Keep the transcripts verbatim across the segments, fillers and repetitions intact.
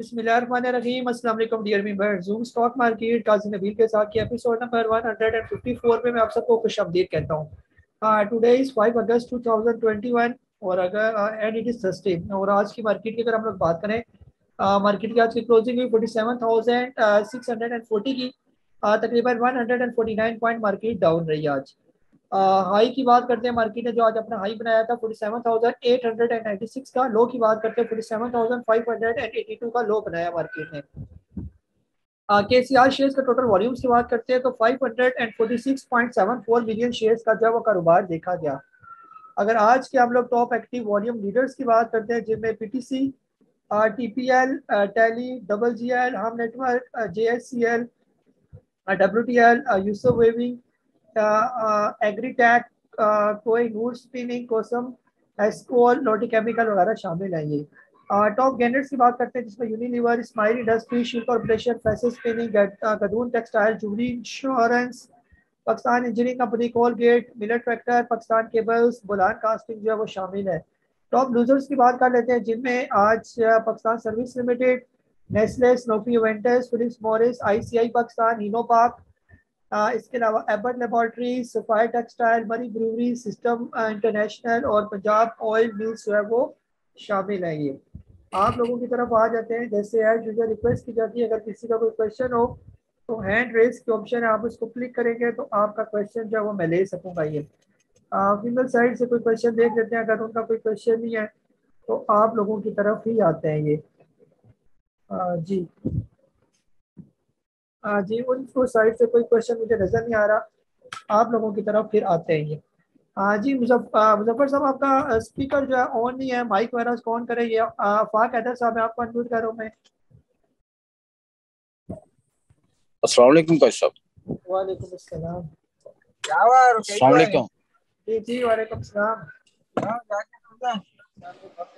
बिस्मिल्लाहिर्रहमानिर्रहीम। अस्सलाम वालेकुम dear viewers, zoom stock market Qazi Nabeel के साथ के एपिसोड नंबर एक सौ चौवन में मैं आप सबको खुशआमदीद कहता हूँ। टुडे इज़ पाँच अगस्त दो हज़ार इक्कीस और अगर एंड इट इज़ थर्सडे। और आज की मार्केट की अगर हम लोग बात करें, मार्केट की आज की क्लोजिंग हुई सैंतालीस हज़ार छह सौ चालीस की, तकरीबन एक सौ उनचास पॉइंट मार्केट डाउन रही आज। हाई की बात करते हैं, मार्केट ने जो आज अपना हाई बनाया था सैंतालीस हज़ार आठ सौ छियानवे का, लो की बात करते हैं सैंतालीस हज़ार पाँच सौ बयासी का लो बनाया मार्केट ने। के सी आर शेयर्स का टोटल वॉल्यूम्स की बात करते हैं तो पाँच सौ छियालीस पॉइंट सात चार मिलियन शेयर्स का जो वो कारोबार देखा गया। अगर आज के हम लोग टॉप एक्टिव वॉल्यूम लीडर्स की बात करते हैं जिनमें P T C, T P L, टैली, double G L, Hum network, J S C L, W T L, Yusuf weaving, agritech, कोई नूर स्पिनिंग, कोसम, एस्कोल, लोटी केमिकल वगैरह शामिल हैं। ये टॉप गेनर्स की बात करते हैं जिसमें यूनिलीवर, स्माइल इंडस्ट्री, शिल corporation, Faisal spinning, Gadoon textile, Jubilee insurance, Pakistan engineering company, Colgate, Miller tractor, Pakistan cables, Bolan casting जो है वो शामिल है। टॉप लूजर्स की बात कर लेते हैं जिनमें आज Pakistan service limited, Nestle, Sanofi Aventis, Philips Morris, I C I Pakistan, Hino Pak, आ, इसके अलावा Abbott laboratory, Sapphire textile, Murree brewery, system international और पंजाब ऑयल मिल्स जो है वो शामिल है। ये आप लोगों की तरफ आ जाते हैं, जैसे एज यूजुअल रिक्वेस्ट की जाती है, अगर किसी का कोई क्वेश्चन हो तो हैंड रेज के ऑप्शन है, आप उसको क्लिक करेंगे तो आपका क्वेश्चन जो है वो मैं ले सकूँगा। ये फीमेल साइड से कोई क्वेश्चन देख लेते हैं, अगर उनका कोई क्वेश्चन नहीं है तो आप लोगों की तरफ ही आते हैं। ये आ, जी हाँ जी, उनको साइड से कोई क्वेश्चन मुझे नजर नहीं आ रहा, आप लोगों की तरफ फिर आते हैं। ये हाँ जी, मुजफ्फर साहब आपका स्पीकर जो है ऑन नहीं है, माइक वगैरह उसको ऑन करें। ये फाक हैदर साहब है, आपको अनम्यूट कर रहा हूँ मैं। अस्सलाम वालेकुम काजी साहब। वालेकुम अस्सलाम। अस्सलाम वालेकुम। जी जी वालेकुम सलाम।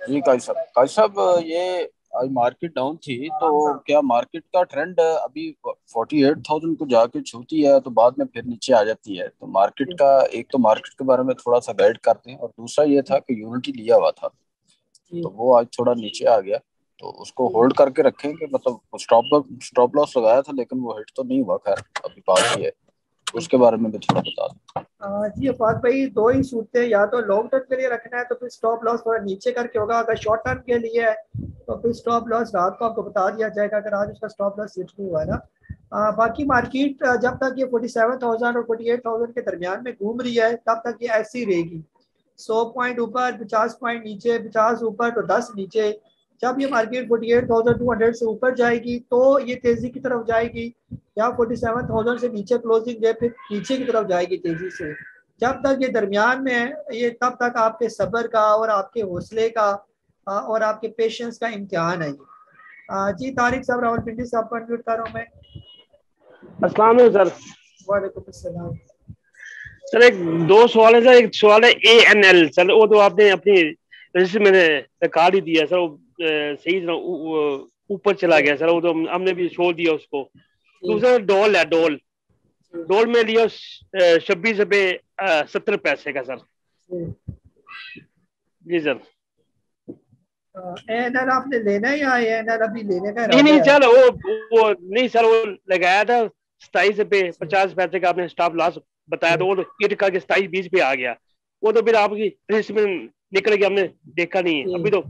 जी काजी साहब, काजी साहब ये आज मार्केट डाउन थी तो क्या मार्केट का ट्रेंड अभी अड़तालीस हज़ार को जाके छूती है तो बाद में फिर नीचे आ जाती है, तो मार्केट का एक तो मार्केट के बारे में थोड़ा सा गाइड करते हैं, और दूसरा ये था कि यूनिटी लिया हुआ था तो वो आज थोड़ा नीचे आ गया तो उसको होल्ड करके रखें कि मतलब स्टॉप स्टॉप लॉस लगाया था लेकिन वो हिट तो नहीं हुआ, खैर अभी पास ही है, उसके बारे में भी थोड़ा बता दूं। जी अफाद भाई, दो ही सूरतें, या तो लॉन्ग टर्म के लिए रखना है तो फिर स्टॉप लॉस थोड़ा नीचे करके होगा, अगर शॉर्ट टर्म के लिए है तो फिर स्टॉप लॉस रात को आपको बता दिया जाएगा अगर आज उसका स्टॉप लॉस हिट नहीं हुआ ना। आ, बाकी मार्केट जब तक ये सैंतालीस हज़ार और अड़तालीस हज़ार के दरमियान में घूम रही है तब तक ये ऐसी रहेगी, सौ पॉइंट ऊपर, पचास पॉइंट नीचे, पचास ऊपर तो दस नीचे। जब ये मार्केट अड़तालीस हज़ार दो सौ से ऊपर जाएगी तो ये तेजी की तरफ जाएगी, या सैंतालीस हज़ार से नीचे क्लोजिंग है फिर नीचे की तरफ जाएगी तेजी से। जब तक ये दरमियान में है ये तब तक आपके सब्र का और आपके हौसले का और आपके पेशेंस का इम्तिहान है। जी तारिक साहब रावलपिंडी साहब को अनम्यूट कर रहा हूँ मैं। अस्सलाम वालेकुम सर। वालेकुम अस्सलाम सर। एक दो सवाल है सर, एक सवाल है ए एन एल सर, वो तो आपने अपनी मैंने काट ही दिया सर, सही ऊपर चला गया सर, वो तो हमने भी छोड़ दिया उसको। दूसरा डॉल है, डॉल डॉल में लिया छब्बीस रुपए सत्तर पैसे का सर। जी सर, एनआर आपने लेना है या एनआर अभी लेने का? नहीं नहीं सर, वो वो नहीं सर, वो लगाया था सताइस रुपए पचास पैसे का, आपने स्टॉप लॉस बताया तो वो हिट करके सताइस बीस पे आ गया, वो तो फिर आपकी रिस्क में निकल गया, हमने देखा नहीं है। अभी तो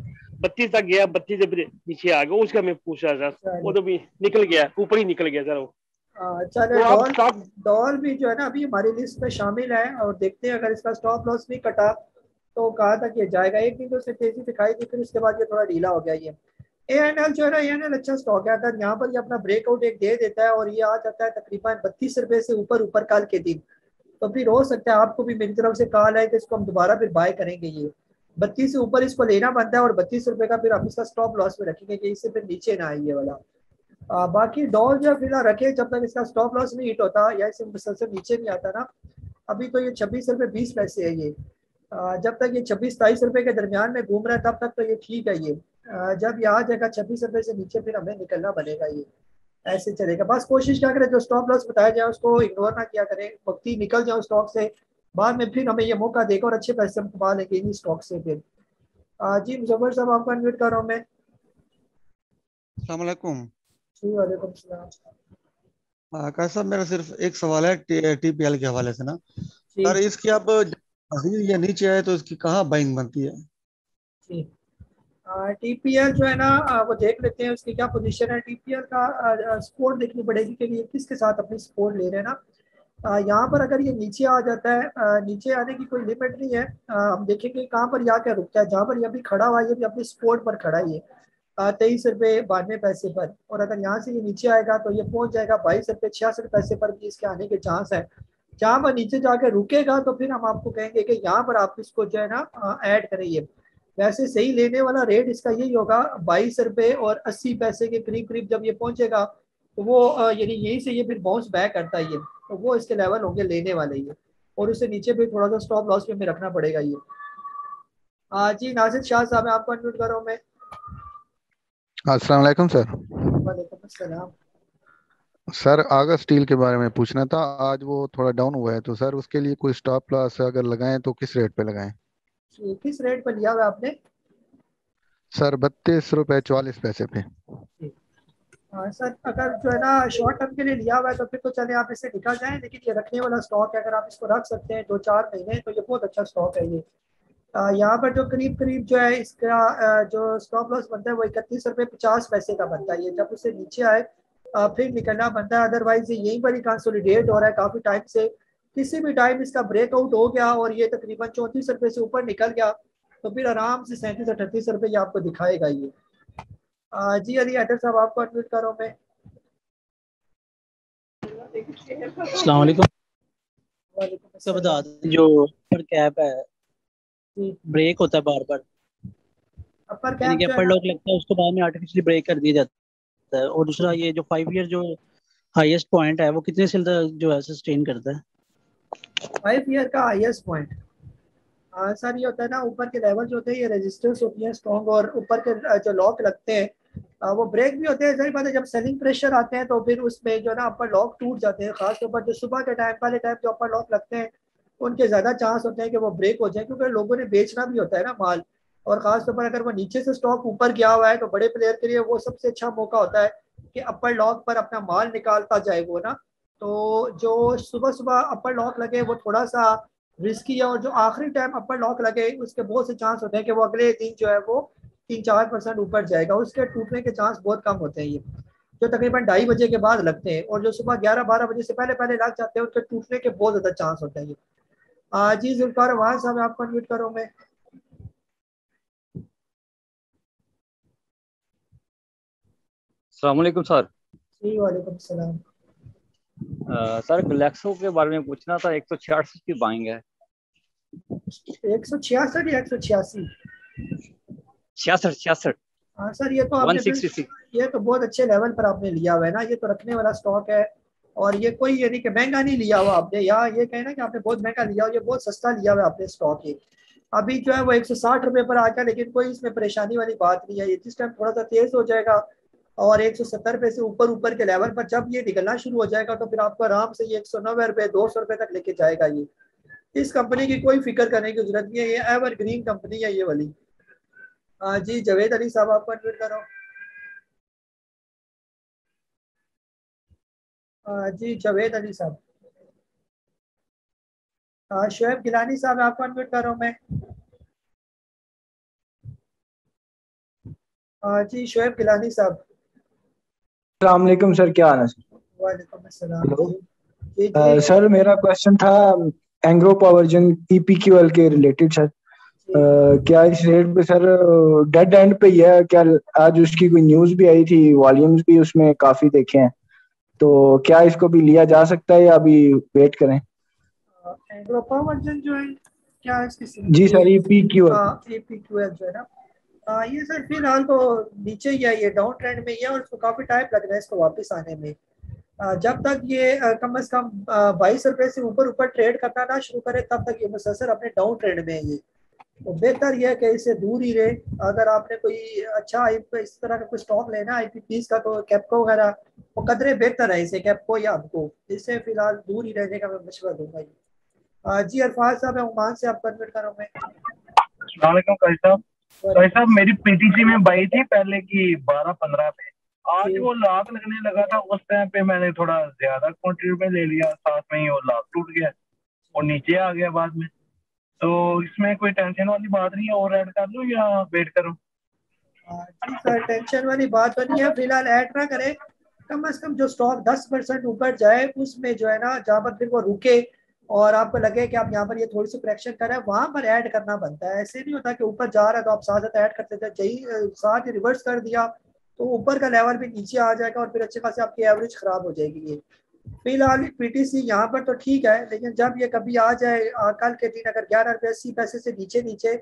बत्तीस तक गया, बत्तीस से नीचे आ गया, उसका मैं पूछ रहा था, वो तो भी निकल गया, ऊपर ही निकल गया सर वो। अच्छा, डॉल भी जो है ना अभी हमारी लिस्ट में शामिल है और देखते हैं अगर इसका स्टॉप लॉस नहीं कटा तो कहाँ तक ये जाएगा। एक दिन तो उससे तेजी दिखाई दी, फिर उसके बाद ये थोड़ा ढीला हो गया। ये ए एन एल जो है ना, ए एन एल अच्छा स्टॉक है, अगर यहाँ पर ये अपना ब्रेकआउट एक दे देता है और ये आ जाता है तकरीबन बत्तीस रुपये से ऊपर ऊपर कल के दिन, तो फिर हो सकता है आपको भी मेरी तरफ से कॉल आए कि इसको हम दोबारा फिर बाय करेंगे। ये बत्तीस से ऊपर इसको लेना बनता है और बत्तीस रुपए का फिर आप इसका स्टॉप लॉस में रखेंगे कि इससे फिर नीचे ना आइए वाला। आ, बाकी डॉल जो फिलहाल रखे जब तक इसका स्टॉप लॉस नहीं हिट होता या इससे मुसलसल नीचे नहीं आता ना। अभी तो ये छब्बीस रुपये बीस पैसे है ये, आ, जब तक ये छब्बीस सताईस रुपये के दरमियान में घूम रहा है तब तक तो ये ठीक है। ये आ, जब ये आ जाएगा छब्बीस रुपये से नीचे फिर हमें निकलना बनेगा, ये ऐसे चलेगा। बस कोशिश क्या करें जो स्टॉप लॉस बताया जाए उसको इग्नोर ना किया करें, वक्ती निकल जाओ स्टॉक से, बाद में फिर हमें ये मौका देगा और अच्छे पैसे हम कमा लेंगे इन्हीं स्टॉक से फिर। जी मुजफ्फर साहब आपको इन्वाइट कर रहा हूँ मैं। अस्सलाम वालेकुम। वालेकुम सलाम। काजी साहब, मेरा सिर्फ एक सवाल है टीपीएल के हवाले से ना सर। इसकी आप या नीचे आए तो इसकी कहाँ बाइंग बनती है? टीपीएल जो है ना वो देख लेते हैं उसकी क्या पोजीशन है। टीपीएल का सपोर्ट देखनी पड़ेगी कि ये किसके साथ अपनी सपोर्ट ले रहे हैं ना। यहाँ पर अगर ये नीचे आ जाता है, आ, नीचे आने की कोई लिमिट नहीं है। आ, हम देखेंगे कहाँ पर या क्या रुकता है। जहाँ पर ये अभी खड़ा हुआ है, ये भी अपनी सपोर्ट पर खड़ा ही है, तेईस रुपये बानवे पैसे पर। और अगर यहाँ से ये नीचे आएगा तो ये पहुँच जाएगा बाईस रुपये छियासठ पैसे पर भी इसके आने के चांस है। जहाँ पर नीचे जाके रुकेगा तो फिर हम आपको कहेंगे कि यहाँ पर आप इसको जो है ना ऐड करिए। वैसे सही लेने वाला रेट इसका यही होगा बाईस रुपये और अस्सी पैसे के करीब करीब। जब ये पहुंचेगा तो वो यानी यहीं से ये फिर बाउंस बैक करता है, ये तो वो इसके लेवल होंगे लेने वाले ये। और उससे नीचे भी थोड़ा सा स्टॉप लॉस में रखना पड़ेगा ये। हाँ जी, नाजिद शाह साहब आपको अनम्यूट कर रहा हूँ मैं। अस्सलाम वालेकुम सर। वालेकुम अस्सलाम सर। आगा स्टील के बारे में पूछना था, आज वो थोड़ा डाउन हुआ है तो सर उसके लिए कोई स्टॉप लॉस अगर लगाएं तो किस रेट पे लगाएं? किस रेट पर लिया हुआ आपने सर? बत्तीस रुपए चालीस पैसे पे। आ, सर अगर जो है ना शॉर्ट टर्म के लिए लिया हुआ है तो फिर तो चले आप इससे निकल जाएं, लेकिन ये रखने वाला स्टॉक है। अगर आप इसको रख सकते हैं दो चार महीने तो ये बहुत अच्छा स्टॉक है ये। यहाँ पर जो करीब करीब जो है इसका जो स्टॉप लॉस बनता है वो इकतीस रुपये पचास पैसे का बनता है ये। जब उससे नीचे आए फिर निकलना बनता है, अदरवाइज ये यहीं पर ही कंसोलिडेट हो रहा है काफी टाइम से। किसी भी टाइम इसका ब्रेकआउट हो गया और ये तकरीबन चौंतीस रुपए से ऊपर निकल गया तो फिर आराम से सैंतीस अठतीस रुपए ये आपको दिखाएगा ये। आ, जी अली हैदर साहब आपको अनम्यूट कर रहा हूं मैं। अस्सलाम वालेकुम। वालेकुम सर। बता जो अपर कैप है ब्रेक होता है बार बार अपर कैप के ऊपर लोग लगता है, उसके बाद में आर्टिफिशियली ब्रेक कर दिया जाता है। और दूसरा ये जो फाइव ईयर जो हाईएस्ट पॉइंट है वो कितने से जो है सस्टेन करता है? फाइव ईयर का हाईएस्ट पॉइंट सर ये होता है ना, ऊपर के लेवल जो होते हैं ये रेजिस्टेंस होती है स्ट्रॉन्ग, और ऊपर के जो लॉक लगते हैं वो ब्रेक भी होते हैं। सही बात है, जब सेलिंग प्रेशर आते हैं तो फिर उसमें जो है ना अपर लॉक टूट जाते हैं। खासतौर पर जो सुबह के टाइम वाले टाइम जो अपर लॉक लगते हैं उनके ज़्यादा चांस होते हैं कि वो ब्रेक हो जाए, क्योंकि लोगों ने बेचना भी होता है ना माल। और ख़ासतौर पर अगर वो नीचे से स्टॉक ऊपर गया हुआ है तो बड़े प्लेयर के लिए वो सबसे अच्छा मौका होता है कि अपर लॉक पर अपना माल निकालता जाए वो ना। तो जो सुबह सुबह अपर लॉक लगे वो थोड़ा सा रिस्की है, और जो आखिरी टाइम अपर लॉक लगे उसके बहुत से चांस होते हैं कि वो अगले दिन जो है वो तीन चार परसेंट ऊपर जाएगा। उसके टूटने के चांस बहुत कम होते हैं ये, जो तकरीबन ढाई बजे के बाद लगते हैं। और जो सुबह ग्यारह बारह बजे से पहले पहले लग जाते हैं उनके टूटने के बहुत ज़्यादा चांस होते हैं ये। आ, जी जुल्फकार वहां साहब आपको अनम्यूट करो मैं। अस्सलाम वालेकुम सर। जी वालेकुम सलाम। आ, सर गैलेक्सो के बारे में पूछना था, एक सौ छियासठ की बाइंग है। एक सौ छियासठ या एक सौ छियासी छियासठ छियासठ हाँ सर ये तो आपने ये तो बहुत अच्छे लेवल पर आपने लिया हुआ है ना, ये तो रखने वाला स्टॉक है। और ये कोई ये नहीं कि महंगा नहीं लिया हुआ आपने, या ये कहना कि आपने बहुत महंगा लिया हुआ, ये बहुत सस्ता लिया हुआ आपने स्टॉक। ये अभी जो है वो एक सौ साठ रुपये पर आ गया, लेकिन कोई इसमें परेशानी वाली बात नहीं है। ये जिस टाइम थोड़ा सा तेज हो जाएगा और एक सौ सत्तर रुपये से ऊपर ऊपर के लेवल पर जब ये निकलना शुरू हो जाएगा तो फिर आपको आराम से ये एक सौ नब्बे रुपये दो सौ रुपये तक लेके जाएगा ये। इस कंपनी की कोई फिक्र करने की जरूरत नहीं है, ये एवर ग्रीन कंपनी है ये वाली। हाँ जी जावेद अली साहब आपको अनम्यूट करो। हाँ जी जावेद अली साहब। हाँ शोएब गिलानी साहब आपको अनम्यूट करो मैं। हाँ जी शोएब गिलानी साहब। अस्सलाम वालेकुम सर। क्या हाल है सर? वालेकुम अस्सलाम सर। मेरा क्वेश्चन था एंग्रो पावरजन ईपीक्यूएल के रिलेटेड सर। uh, क्या इस रेट पे सर डेड एंड पे ही है? क्या आज उसकी कोई न्यूज भी आई थी, वॉल्यूम्स भी उसमें काफी देखे हैं, तो क्या इसको भी लिया जा सकता है या अभी वेट करें? एंग्रो पावरजन जो है क्या इसकी? जी सर ईपीक्यूएल ईपीक्यूएल जो है ना आ, ये सर फिलहाल तो नीचे ही है, ये डाउन ट्रेंड में ही है और इसको काफ़ी टाइम लग रहा है इसको वापस आने में। आ, जब तक ये आ, कम अज़ कम बाईस रुपये से ऊपर ऊपर ट्रेड करना ना शुरू करे तब तक ये मुसलसल अपने डाउन ट्रेंड में है ये। तो बेहतर यह है कि इससे दूर ही रहे। अगर आपने कोई अच्छा इस तरह का कोई स्टॉक लेना आई पी पीस का तो कैपको वगैरह वो कदरे बेहतर है इसे कैपको या आपको, इससे फिलहाल दूर ही रहने का मैं मशवरा दूंगा ये। जी अरफाज साहब उमान से आप कन्वर्ट कर रहा हूँ मैं। भाई साहब मेरी पीटीसी में बाई थी पहले की बारह पंद्रह पे, आज वो लाख लगने लगा था, उस टाइम पे मैंने थोड़ा ज्यादा क्वांटिटी में ले लिया, साथ में ही वो लाख टूट गया और नीचे आ गया बाद में। तो इसमें कोई टेंशन वाली बात नहीं है, और ऐड कर लूं या वेट करूं? जी सर, टेंशन वाली बात तो नहीं है, फिलहाल ऐड ना करें। कम अज कम जो स्टॉक दस परसेंट ऊपर जाए उसमें जो है ना, जहाँ पर फिर वो रुके और आपको लगे कि आप यहाँ पर ये यह थोड़ी सी करेक्शन कर रहे हैं, वहाँ पर ऐड करना बनता है। ऐसे नहीं होता कि ऊपर जा रहा है तो आप साथ साथ ऐड करते थे, यही साथ ही रिवर्स कर दिया तो ऊपर का लेवल भी नीचे आ जाएगा और फिर अच्छे खासे आपकी एवरेज खराब हो जाएगी। ये फिलहाल पीटीसी यहाँ पर तो ठीक है, लेकिन जब ये कभी आ जाए कल के दिन अगर ग्यारह रुपये अस्सी पैसे से नीचे नीचे,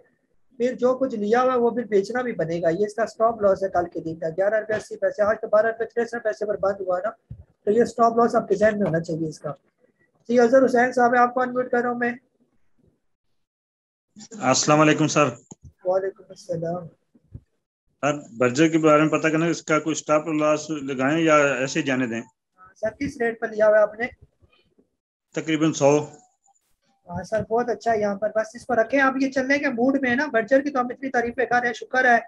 फिर जो कुछ लिया हुआ है वो फिर बेचना भी बनेगा। ये इसका स्टॉप लॉस है कल के दिन का, ग्यारह रुपये अस्सी पैसे, आज तो बारह रुपये तिरसठ पैसे पर बंद हुआ ना, तो ये स्टॉप लॉस आपके जहन में होना चाहिए इसका। जी अजहर हुसैन साहब, आपको अनम्यूट कर रहा हूँ मैं। अस्सलाम वालेकुम सर। वालेकुम अस्सलाम। सर बर्जर के बारे में पता करना, इसका कोई स्टॉप लॉस लगाएं या ऐसे जाने दें? सर किस रेट पर लिया हुआ आपने? तकरीबन सौ। हाँ सर बहुत अच्छा, यहाँ पर बस इसको रखें। आप ये चलने के मूड में है ना, बर्जर की तो हम इतनी तारीफें कर रहे हैं, शुक्र है।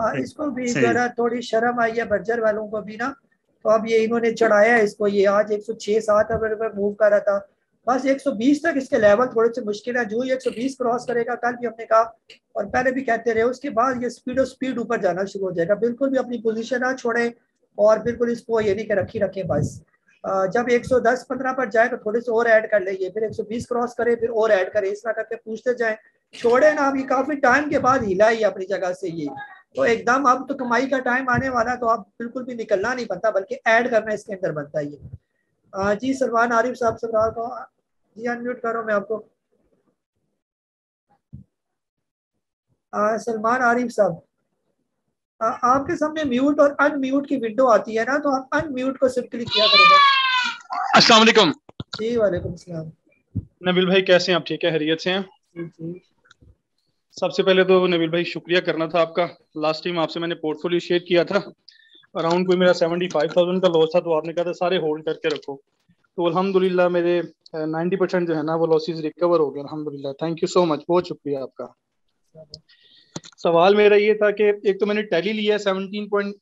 आ, इसको भी जरा थोड़ी शर्म आई है बर्जर वालों को भी ना, तो अब ये इन्होंने चढ़ाया है इसको। ये आज एक सौ छह सात मूव कर रहा था, बस एक सौ बीस तक इसके लेवल थोड़े से मुश्किल है, जो ही एक सौ बीस क्रॉस करेगा, कल भी हमने कहा और पहले भी कहते रहे, उसके बाद ये स्पीडो स्पीड ऊपर जाना शुरू हो जाएगा। बिल्कुल भी अपनी पोजीशन ना छोड़े और बिल्कुल इसको ये नहीं कर रखी रखें। बस जब एक सौ दस पंद्रह पर जाए तो थोड़े से और ऐड कर लेंगे, फिर एक सौ बीस क्रॉस करे फिर और ऐड करे, इस तरह करके पूछते जाए, छोड़े ना। अभी काफी टाइम के बाद हिला ही अपनी जगह से ये, तो एकदम अब तो कमाई का टाइम आने वाला, तो अब बिल्कुल भी निकलना नहीं बनता, बल्कि ऐड करना इसके अंदर बनता है ये। हाँ जी सलमान आरिफ साहब सवाल को जी अनम्यूट करो मैं आपको। आ, सलमान आरिफ साहब आपके सामने म्यूट और अनम्यूट की विंडो आती है ना, तो आप अनम्यूट को सिर्फ क्लिक किया करेगा। अस्सलाम वालेकुम जी। वालेकुम सलाम। नबील भाई कैसे हैं आप? ठीक है, खैरियत से हैं? जी। सबसे पहले तो नबील भाई शुक्रिया करना था आपका, लास्ट टाइम आपसे मैंने पोर्टफोलियो शेयर किया था, अराउंड कोई मेरा सेवेंटी फाइव थाउजेंड का लॉस था, तो आपने कहा था सारे होल्ड करके रखो, तो अल्हम्दुलिल्लाह मेरे नाइन्टी परसेंट जो है ना वो लॉसेस रिकवर हो गए अल्हम्दुलिल्लाह। थैंक यू सो मच, बहुत शुक्रिया आपका। सवाल मेरा ये था कि एक तो मैंने टैली लिया है सेवनटीन पॉइंट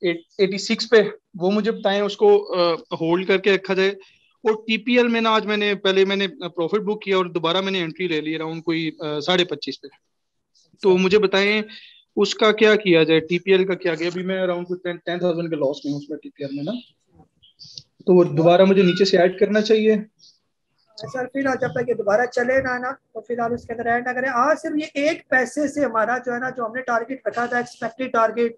एटी सिक्स पे, वो मुझे बताएं उसको होल्ड करके रखा जाए, और टीपीएल में ना आज मैंने पहले मैंने प्रॉफिट बुक किया और दोबारा मैंने एंट्री ले ली अराउंड कोई साढ़े पच्चीस पे, तो मुझे बताएं उसका क्या किया जाए, टीपीएल का क्या किया? अभी मैं अराउंड टेन थाउजेंड के लॉस में हूं उसमें टीपीएल में ना, तो वो दोबारा मुझे नीचे से ऐड करना चाहिए सर? फिलहाल जब तक ये दोबारा चले ना ना तो फिलहाल उसके अंदर ऐड ना करें। आज सिर्फ ये एक पैसे से हमारा जो है ना, जो हमने टारगेट रखा था, expected target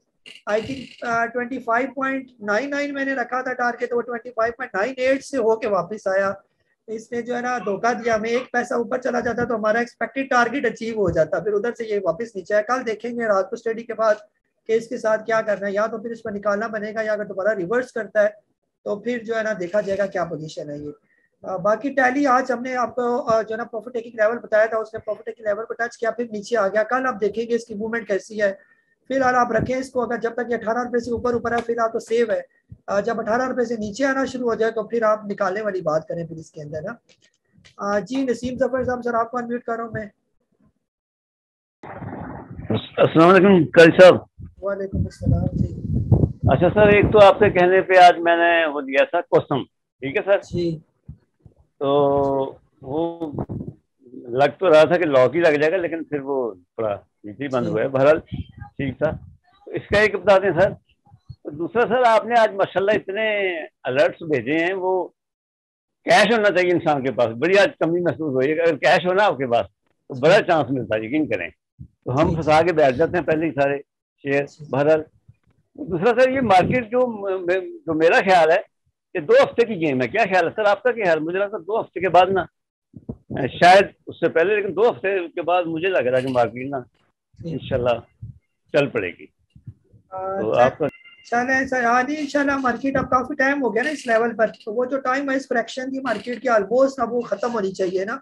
I think twenty five point nine nine मैंने रखा था टारगेट, वो twenty five point nine eight से होके वापस आया। इसने जो है ना धोखा दिया हमें, एक पैसा ऊपर चला जाता तो हमारा एक्सपेक्टेड टारगेट अचीव हो जाता, फिर उधर से ये वापस नीचे आया। कल देखेंगे रात को स्टडी के बाद केस के साथ क्या करना है, या तो फिर इस पर निकालना बनेगा, या अगर दोबारा रिवर्स करता है तो फिर जो है ना देखा जाएगा क्या पोजीशन है ये। आ, बाकी टैली आज हमने आपको जो है ना प्रॉफिट टेकिंग लेवल बताया था, उसने प्रॉफिट टेकिंग लेवल को टच किया फिर नीचे आ गया। कल आप देखेंगे इसकी मूवमेंट कैसी है। फिलहाल आप रखें इसको, अगर जब तक ये अठारह रुपये से ऊपर ऊपर है फिलहाल तो सेव है, जब अठारह रुपए से नीचे आना शुरू हो जाए तो फिर आप निकालने वाली बात करें फिर इसके अंदर ना। जी नसीम जफर साहब सर आपको अनम्यूट कर रहा हूं मैं। अस्सलाम वालेकुम कारी साहब। वालेकुम अस्सलाम जी। अच्छा सर, एक तो आपके कहने पे आज मैंने वो दिया था कोसम, ठीक है सर जी, तो वो लग तो रहा था कि लॉक ही लग जाएगा, लेकिन फिर वो थोड़ा नीचे बंद हुआ है, बहरहाल ठीक था, तो इसका एक बता दें सर। दूसरा सर, आपने आज माशाल्लाह इतने अलर्ट्स भेजे हैं, वो कैश होना चाहिए इंसान के पास, बड़ी आज कमी महसूस हुई है। अगर कैश होना आपके पास तो बड़ा चांस मिलता है, यकीन करें, तो हम फंसा के बैठ जाते हैं पहले ही सारे शेयर बहरहाल। दूसरा सर, ये मार्केट जो जो मेरा ख्याल है कि दो हफ्ते की गेम है, क्या ख्याल है सर आपका? क्या ख्याल? मुझे लगता है दो हफ्ते के बाद ना, शायद उससे पहले, लेकिन दो हफ्ते के बाद मुझे लग रहा है कि मार्केट ना इंशाल्लाह चल पड़ेगी। तो आपका चले सर, हाँ जी इंशाल्लाह। मार्केट अब काफी टाइम हो गया ना इस लेवल पर, तो वो जो टाइम है इस फ्रैक्शन की मार्केट की ऑलमोस्ट अब वो खत्म होनी चाहिए ना,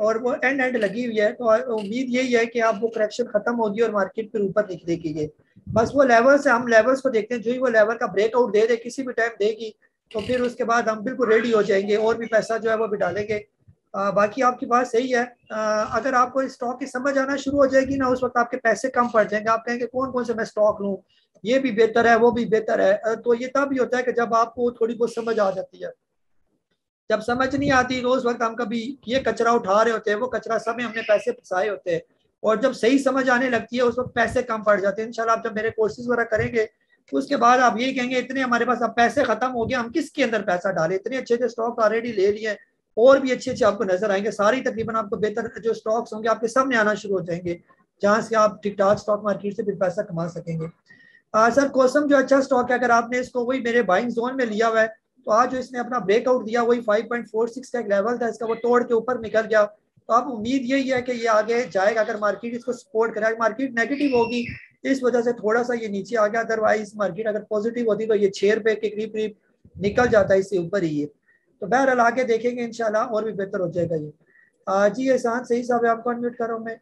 और वो एंड एंड लगी हुई है, तो उम्मीद यही है कि अब वो करेक्शन खत्म होगी और मार्केट फिर ऊपर निकलेगी। ये बस वो लेवल्स है, हम लेवल्स को देखते हैं, जो ही वो लेवल का ब्रेकआउट दे दे किसी भी टाइम देगी तो फिर उसके बाद हम बिल्कुल रेडी हो जाएंगे और भी पैसा जो है वो भी डालेंगे। आ, बाकी आपकी बात सही है, आ, अगर आपको स्टॉक की समझ आना शुरू हो जाएगी ना, उस वक्त आपके पैसे कम पड़ जाएंगे, आप कहेंगे कौन कौन से मैं स्टॉक लूँ, ये भी बेहतर है, वो भी बेहतर है। तो ये तब भी होता है कि जब आपको थोड़ी बहुत समझ आ जाती है। जब समझ नहीं आती तो उस वक्त हम कभी ये कचरा उठा रहे होते हैं, वो कचरा सब में हमने पैसे फंसाए होते हैं। और जब सही समझ आने लगती है उस वक्त पैसे कम पड़ जाते हैं। इंशाल्लाह आप जब मेरे कोर्सेज वगैरह करेंगे उसके बाद आप ये कहेंगे इतने हमारे पास अब पैसे खत्म हो गए, हम किसके अंदर पैसा डालें, इतने अच्छे अच्छे स्टॉक ऑलरेडी ले लिए, और भी अच्छे अच्छे आपको नजर आएंगे। सारी तकरीबन आपको बेहतर जो स्टॉक्स होंगे आपके सामने आना शुरू हो जाएंगे, जहाँ से आप ठीक ठाक स्टॉक मार्केट से फिर पैसा कमा सकेंगे। आ, सर कोसम जो अच्छा स्टॉक है, अगर आपने इसको वही मेरे बाइंग जोन में लिया हुआ है तो आज जो इसने अपना ब्रेकआउट दिया वही फाइव पॉइंट फोर सिक्स का एक लेवल था इसका, वो तोड़ के ऊपर निकल गया। तो आप उम्मीद यही है कि ये आगे जाएगा अगर मार्केट इसको सपोर्ट करे। मार्केट नेगेटिव होगी इस वजह से थोड़ा सा ये नीचे आ गया, अदरवाइज मार्केट अगर पॉजिटिव होती तो ये छः रुपये के करीब करीब निकल जाता है इससे ऊपर ही ये। तो बहरहाल आगे देखेंगे इंशाल्लाह और भी बेहतर हो जाएगा ये। आ, जी एहसान सही साहब आपको अनम्यूट कर रहा हूँ मैं।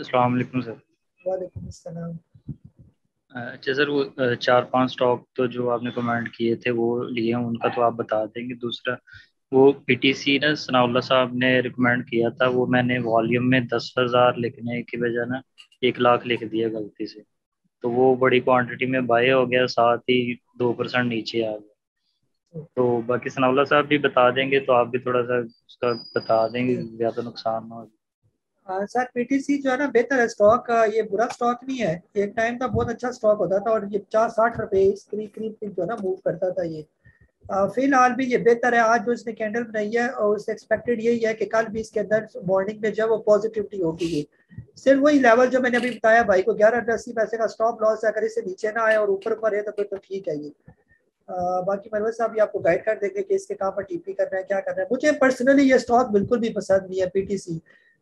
अस्सलाम वालेकुम सर। वालेकुम अस्सलाम। अच्छा सर वो चार पांच स्टॉक तो जो आपने कमेंट किए थे वो लिए, उनका तो आप बता देंगे। दूसरा वो पीटीसी ना सनाउल्ला साहब ने रिकमेंड किया था, वो मैंने वॉल्यूम में दस हज़ार लिखने की वजह ना एक लाख लिख दिया गलती से, तो वो बड़ी क्वांटिटी में बाय हो गया, साथ ही दो परसेंट नीचे आ गया। तो बाकी सनाउल्ला साहब भी बता देंगे तो आप भी थोड़ा सा उसका बता देंगे, ज़्यादा नुकसान ना हो। सर पीटीसी जो है ना बेहतर है स्टॉक, ये बुरा स्टॉक नहीं है। एक टाइम का बहुत अच्छा स्टॉक होता था और ये पचास साठ रुपये इस करीब करीब जो है ना मूव करता था ये। फिलहाल भी ये बेहतर है, आज जो इसने कैंडल बनाई है और उससे एक्सपेक्टेड यही है कि कल भी इसके अंदर मॉर्निंग में जो है वो पॉजिटिविटी होगी। ये सिर्फ वही लेवल जो मैंने अभी बताया भाई को ग्यारह रुपये अस्सी पैसे का स्टॉप लॉस है, अगर इससे नीचे ना आए और ऊपर ऊपर है तो फिर तो ठीक है ये। बाकी मरवत साहब ये आपको गाइड कर देंगे कि इसके कहाँ पर टीपी करना है, क्या करना है। मुझे पर्सनली ये स्टॉक बिल्कुल भी पसंद नहीं है पीटीसी,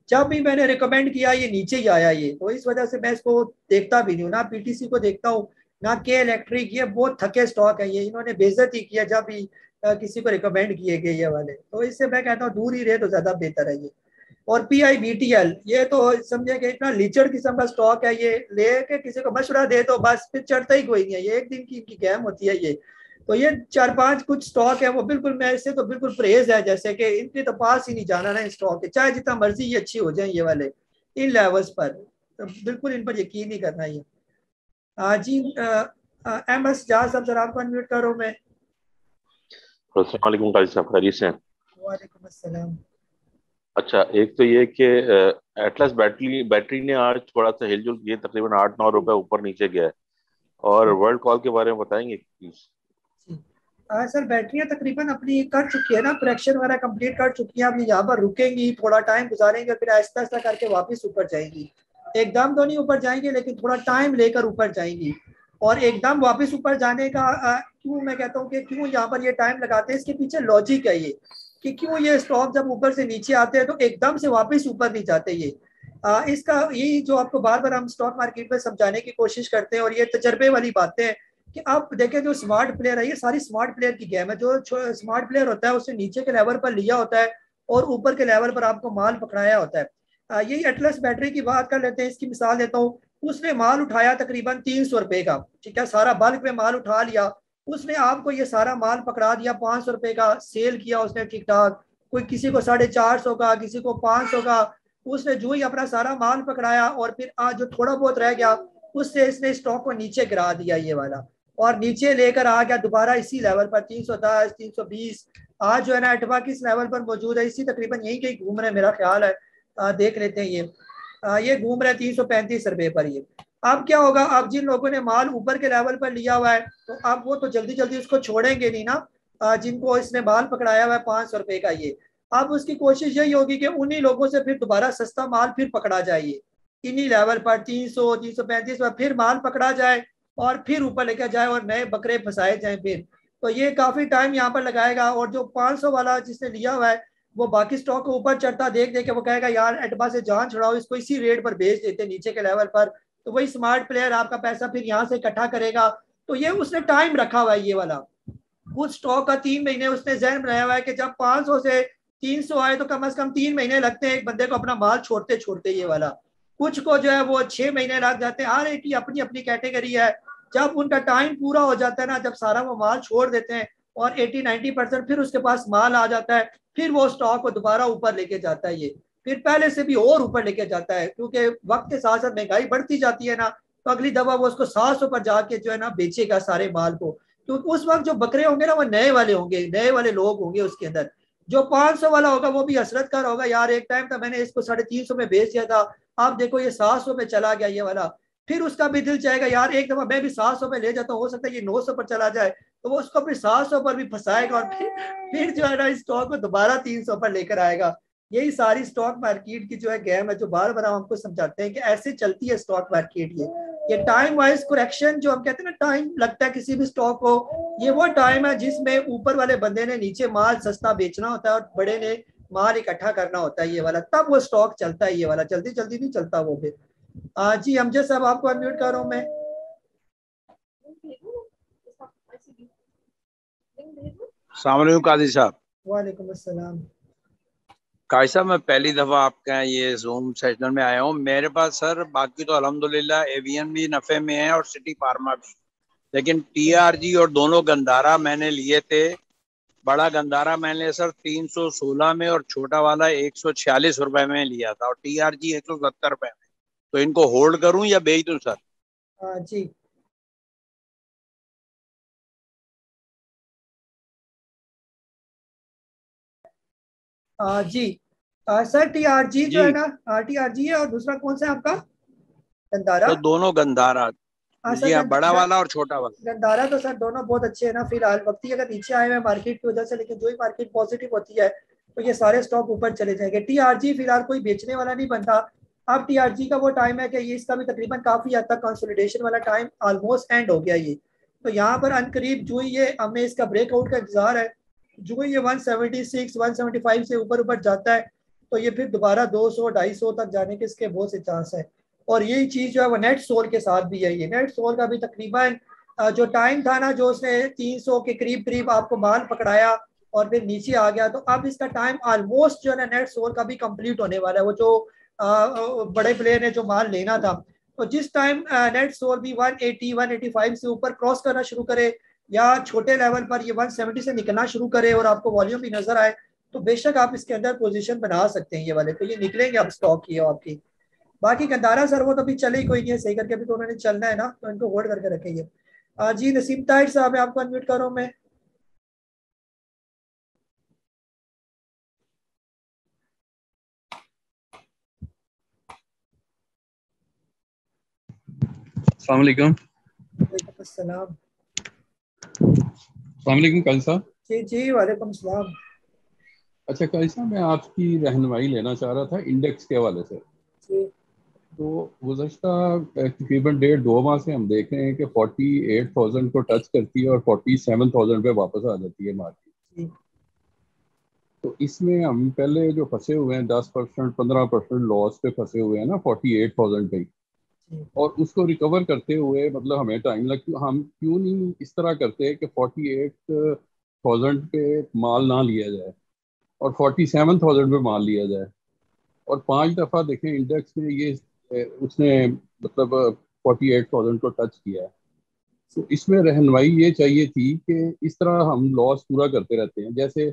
जब भी मैंने रिकमेंड किया ये नीचे ही आया ये, तो इस वजह से मैं इसको देखता भी नहीं हूँ, ना पीटीसी को देखता हूँ ना के इलेक्ट्रिक। ये बहुत थके स्टॉक है ये, इन्होंने बेइज्जती किया जब भी किसी को रिकमेंड किए गए ये वाले। तो इससे मैं कहता हूँ दूर ही रहे तो ज़्यादा बेहतर है ये। और P I B T L ये तो समझे कि इतना लीचड़ किस्म का स्टॉक है ये, ले के किसी को मशवरा दे तो बस फिर चढ़ता ही कोई नहीं है ये, एक दिन की इनकी गेम होती है ये। तो ये चार पांच कुछ स्टॉक है वो बिल्कुल मैं इससे तो बिल्कुल परहेज है, जैसे कि इनके तो पास ही नहीं जाना ना स्टॉक के, चाहे जितना मर्जी ये अच्छी हो जाए ये वाले इन लेवल्स पर, तो बिल्कुल इन पर यकीन नहीं करना ये। आ, जी एम एस जहाज साहब सर आपको अनम्यूट करो मैं। अस्सलाम काजी साहब खैरियत से? वालेकुम अस्सलाम। अच्छा एक तो ये कि एटलस बैटरी बैटरी ने आज थोड़ा सा हिलजुल किया, तकरीबन आठ नौ रुपए ऊपर नीचे गया है, और वर्ल्ड कॉल के बारे में बताएंगे प्लीज। हाँ सर बैटरियाँ तकरीबन अपनी कर चुकी है ना, करेक्शन वगैरह कंप्लीट कर चुकी है, अपनी यहाँ पर रुकेंगी, थोड़ा टाइम गुजारेंगे, फिर आहिस्ता आहिस्ता करके वापस ऊपर जाएंगी। एकदम तो नहीं ऊपर जाएंगी लेकिन थोड़ा टाइम लेकर ऊपर जाएंगी, और एकदम वापस ऊपर जाने का आ, क्यों मैं कहता हूँ कि क्यों यहाँ पर ये टाइम लगाते हैं, इसके पीछे लॉजिक है ये कि क्यों ये स्टॉक जब ऊपर से नीचे आते हैं तो एकदम से वापस ऊपर नहीं जाते ये। आ, इसका यही जो आपको बार बार हम स्टॉक मार्केट में समझाने की कोशिश करते हैं, और ये तजर्बे वाली बातें हैं कि आप देखें जो स्मार्ट प्लेयर है ये सारी स्मार्ट प्लेयर की गेम है। जो स्मार्ट प्लेयर होता है उसने नीचे के लेवल पर लिया होता है और ऊपर के लेवल पर आपको माल पकड़ाया होता है। यही एटलस बैटरी की बात कर लेते हैं, इसकी मिसाल देता हूँ। उसने माल उठाया तकरीबन तीन सौ रुपये का, ठीक है, सारा बल्क में माल उठा लिया उसने, आपको ये सारा माल पकड़ा दिया, पाँच सौ रुपये का सेल किया उसने ठीक ठाक, कोई किसी को साढ़े चार सौ का किसी को पाँच सौ का, उसने जो ही अपना सारा माल पकड़ाया और फिर आज जो थोड़ा बहुत रह गया उससे इसने स्टॉक को नीचे गिरा दिया ये वाला, और नीचे लेकर आ गया दोबारा इसी लेवल पर तीन सौ दस तीन सौ बीस। आज जो है ना एटवा किस लेवल पर मौजूद है, इसी तकरीबन यहीं कहीं घूम रहे मेरा ख्याल है। आ, देख लेते हैं ये आ, ये घूम रहे तीन सौ पैंतीस रुपये पर ये। अब क्या होगा, अब जिन लोगों ने माल ऊपर के लेवल पर लिया हुआ है तो अब वो तो जल्दी जल्दी उसको छोड़ेंगे नहीं ना, आ, जिनको इसने माल पकड़ाया हुआ है पाँच सौ रुपये का ये। अब उसकी कोशिश यही होगी कि उन्हीं लोगों से फिर दोबारा सस्ता माल फिर पकड़ा जाए, इन्हीं लेवल पर तीन सौ तीन सौ पैंतीस पर फिर माल पकड़ा जाए और फिर ऊपर लेके जाए और नए बकरे फंसाए जाएं फिर। तो ये काफ़ी टाइम यहाँ पर लगाएगा, और जो पाँच सौ वाला जिसने लिया हुआ है वो बाकी स्टॉक को ऊपर चढ़ता देख देख के वो कहेगा यार एटबा से जान छुड़ाओ, इसको इसी रेट पर बेच देते नीचे के लेवल पर। तो वही स्मार्ट प्लेयर आपका पैसा फिर यहाँ से इकट्ठा करेगा। तो ये उसने टाइम रखा हुआ है ये वाला, उस स्टॉक का तीन महीने उसने जहन बनाया हुआ है कि जब पाँच सौ से तीन सौ आए तो कम अज़ कम तीन महीने लगते हैं एक बंदे को अपना माल छोड़ते छोड़ते ये वाला, कुछ को जो है वो छः महीने लग जाते हैं, हर एक की अपनी अपनी कैटेगरी है। जब उनका टाइम पूरा हो जाता है ना, जब सारा वो माल छोड़ देते हैं और अस्सी नब्बे परसेंट फिर उसके पास माल आ जाता है, फिर वो स्टॉक को दोबारा ऊपर लेके जाता है ये, फिर पहले से भी और ऊपर लेके जाता है, क्योंकि वक्त के साथ साथ महंगाई बढ़ती जाती है ना, तो अगली दफा वो उसको सात सौ पर जाके जो है ना बेचेगा सारे माल को। तो उस वक्त जो बकरे होंगे ना वो नए वाले होंगे, नए वाले लोग होंगे उसके अंदर। जो पाँच सौ वाला होगा वो भी हसरत का होगा, यार एक टाइम था मैंने इसको साढ़े तीन सौ में बेच दिया था, आप देखो ये सात सौ पे चला गया ये वाला। फिर उसका भी दिल चाहेगा यार एक दफा मैं भी सात सौ पे ले जाता हूँ, हो सकता है ये नौ सौ पर चला जाए, तो वो उसको अपने सात सौ पर भी फंसाएगा और फिर फिर जो है ना स्टॉक को दोबारा तीन सौ पर लेकर आएगा। यही सारी स्टॉक मार्केट की जो है गेम है, जो बार बार हम हमको समझाते हैं कि ऐसे चलती है स्टॉक मार्केट। ये ये टाइम वाइज करेक्शन जो हम कहते हैं ना, टाइम लगता है किसी भी स्टॉक को, ये वो टाइम है जिसमें ऊपर वाले बंदे ने नीचे माल सस्ता बेचना होता है और बड़े ने माल इकट्ठा करना होता है, ये वाला, तब वो स्टॉक चलता है, ये वाला जल्दी जल्दी नहीं चलता वो। फिर हाँ जी हमजा साहब आपको अनम्यूट कर रहा हूँ मैं। अस्सलाम वालेकुम काजी साहब। वालेकुम अस्सलाम काजी साहब, मैं पहली दफ़ा आपके ये जूम सेशन में आया हूँ। मेरे पास सर बाकी तो अल्हम्दुलिल्लाह एवियन भी नफ़े में है और सिटी फार्मा भी, लेकिन टीआरजी और दोनों गंदारा मैंने लिए थे। बड़ा गंदारा मैंने सर तीन सौ सोलह में और छोटा वाला एक सौ छियालीस रुपये में लिया था और टीआरजी एक सौ सत्तर रुपये में, तो इनको होल्ड करूं या बेच दूं सर? हाँ जी आ, जी आ, सर टीआरजी जो है ना, टीआरजी है और दूसरा कौन सा है आपका? गंधारा। तो दोनों गंधारा जी, बड़ा वाला और छोटा वाला गंधारा। तो सर दोनों बहुत अच्छे हैं ना, फिलहाल वक्त ही अगर नीचे आए हैं मार्केट की वजह से, लेकिन जो ही मार्केट पॉजिटिव होती है तो ये सारे स्टॉक ऊपर चले जाएंगे। टीआरजी फिलहाल कोई बेचने वाला नहीं बनता। अब टीआरजी का वो टाइम है कि ये इसका भी तकरीबन काफ़ी हद तक कंसोलिडेशन वाला टाइम ऑलमोस्ट एंड हो गया ये, तो यहाँ पर अनकरीब जो ही ये हमें इसका ब्रेकआउट का इंतजार है, जो ही ये एक सौ छिहत्तर, एक सौ पचहत्तर से ऊपर ऊपर जाता है तो ये फिर दोबारा दो सौ, ढाई सौ तक जाने के इसके बहुत से चांस है। और यही चीज़ जो है वो नेट सोल के साथ भी है। ये नेट सोल का भी तकरीबन जो टाइम था ना, जो उसने तीन सौ के करीब करीब आपको माल पकड़ाया और फिर नीचे आ गया, तो अब इसका टाइम ऑलमोस्ट जो है ना नेट सोल का भी कम्प्लीट होने वाला है। वो जो आ, बड़े प्लेयर ने जो माल लेना था, तो जिस टाइम नेट सोल भी एक सौ अस्सी, एक सौ पचासी से ऊपर क्रॉस करना शुरू करे या छोटे लेवल पर ये एक सौ सत्तर से निकलना शुरू करे और आपको वॉल्यूम भी नजर आए, तो बेशक आप इसके अंदर पोजीशन बना सकते हैं ये वाले, तो ये निकलेंगे अब स्टॉक ये आपकी। बाकी गंदारा सर वो तो अभी चले ही कोई नहीं है, सही करके अभी तो उन्होंने चलना है ना, तो इनको होल्ड करके रखेंगे। जी नसीम ताहिर साहब है, आपको अनम्यूट कर रहा हूँ मैं। अस्सलाम वालेकुम। वालेकुम अस्सलाम। अस्सलाम वालेकुम काजी साहब। जी जी वालेकुम सलाम। अच्छा काजी साहब, मैं आपकी रहनुमाई लेना चाह रहा था इंडेक्स के हवाले से। जी। तो गुज़श्ता तकरीबन डेढ़ दो माह से हम देख रहे हैं कि फोर्टी एट थाउजेंड को टच करती है और फोर्टी सेवन थाउजेंड पे वापस आ जाती है मार्केट। तो इसमें हम पहले जो फंसे हुए हैं दस परसेंट पंद्रह परसेंट लॉस पे फंसे हुए हैं ना फोर्टी एट थाउजेंड पे, और उसको रिकवर करते हुए मतलब हमें टाइम लगता, हम क्यों नहीं इस तरह करते कि अड़तालीस हज़ार पे माल ना लिया जाए और सैंतालीस हज़ार पे माल लिया जाए। और पांच दफ़ा देखें इंडेक्स में ये उसने मतलब अड़तालीस हज़ार को टच किया है, तो इसमें रहनुमाई ये चाहिए थी कि इस तरह हम लॉस पूरा करते रहते हैं। जैसे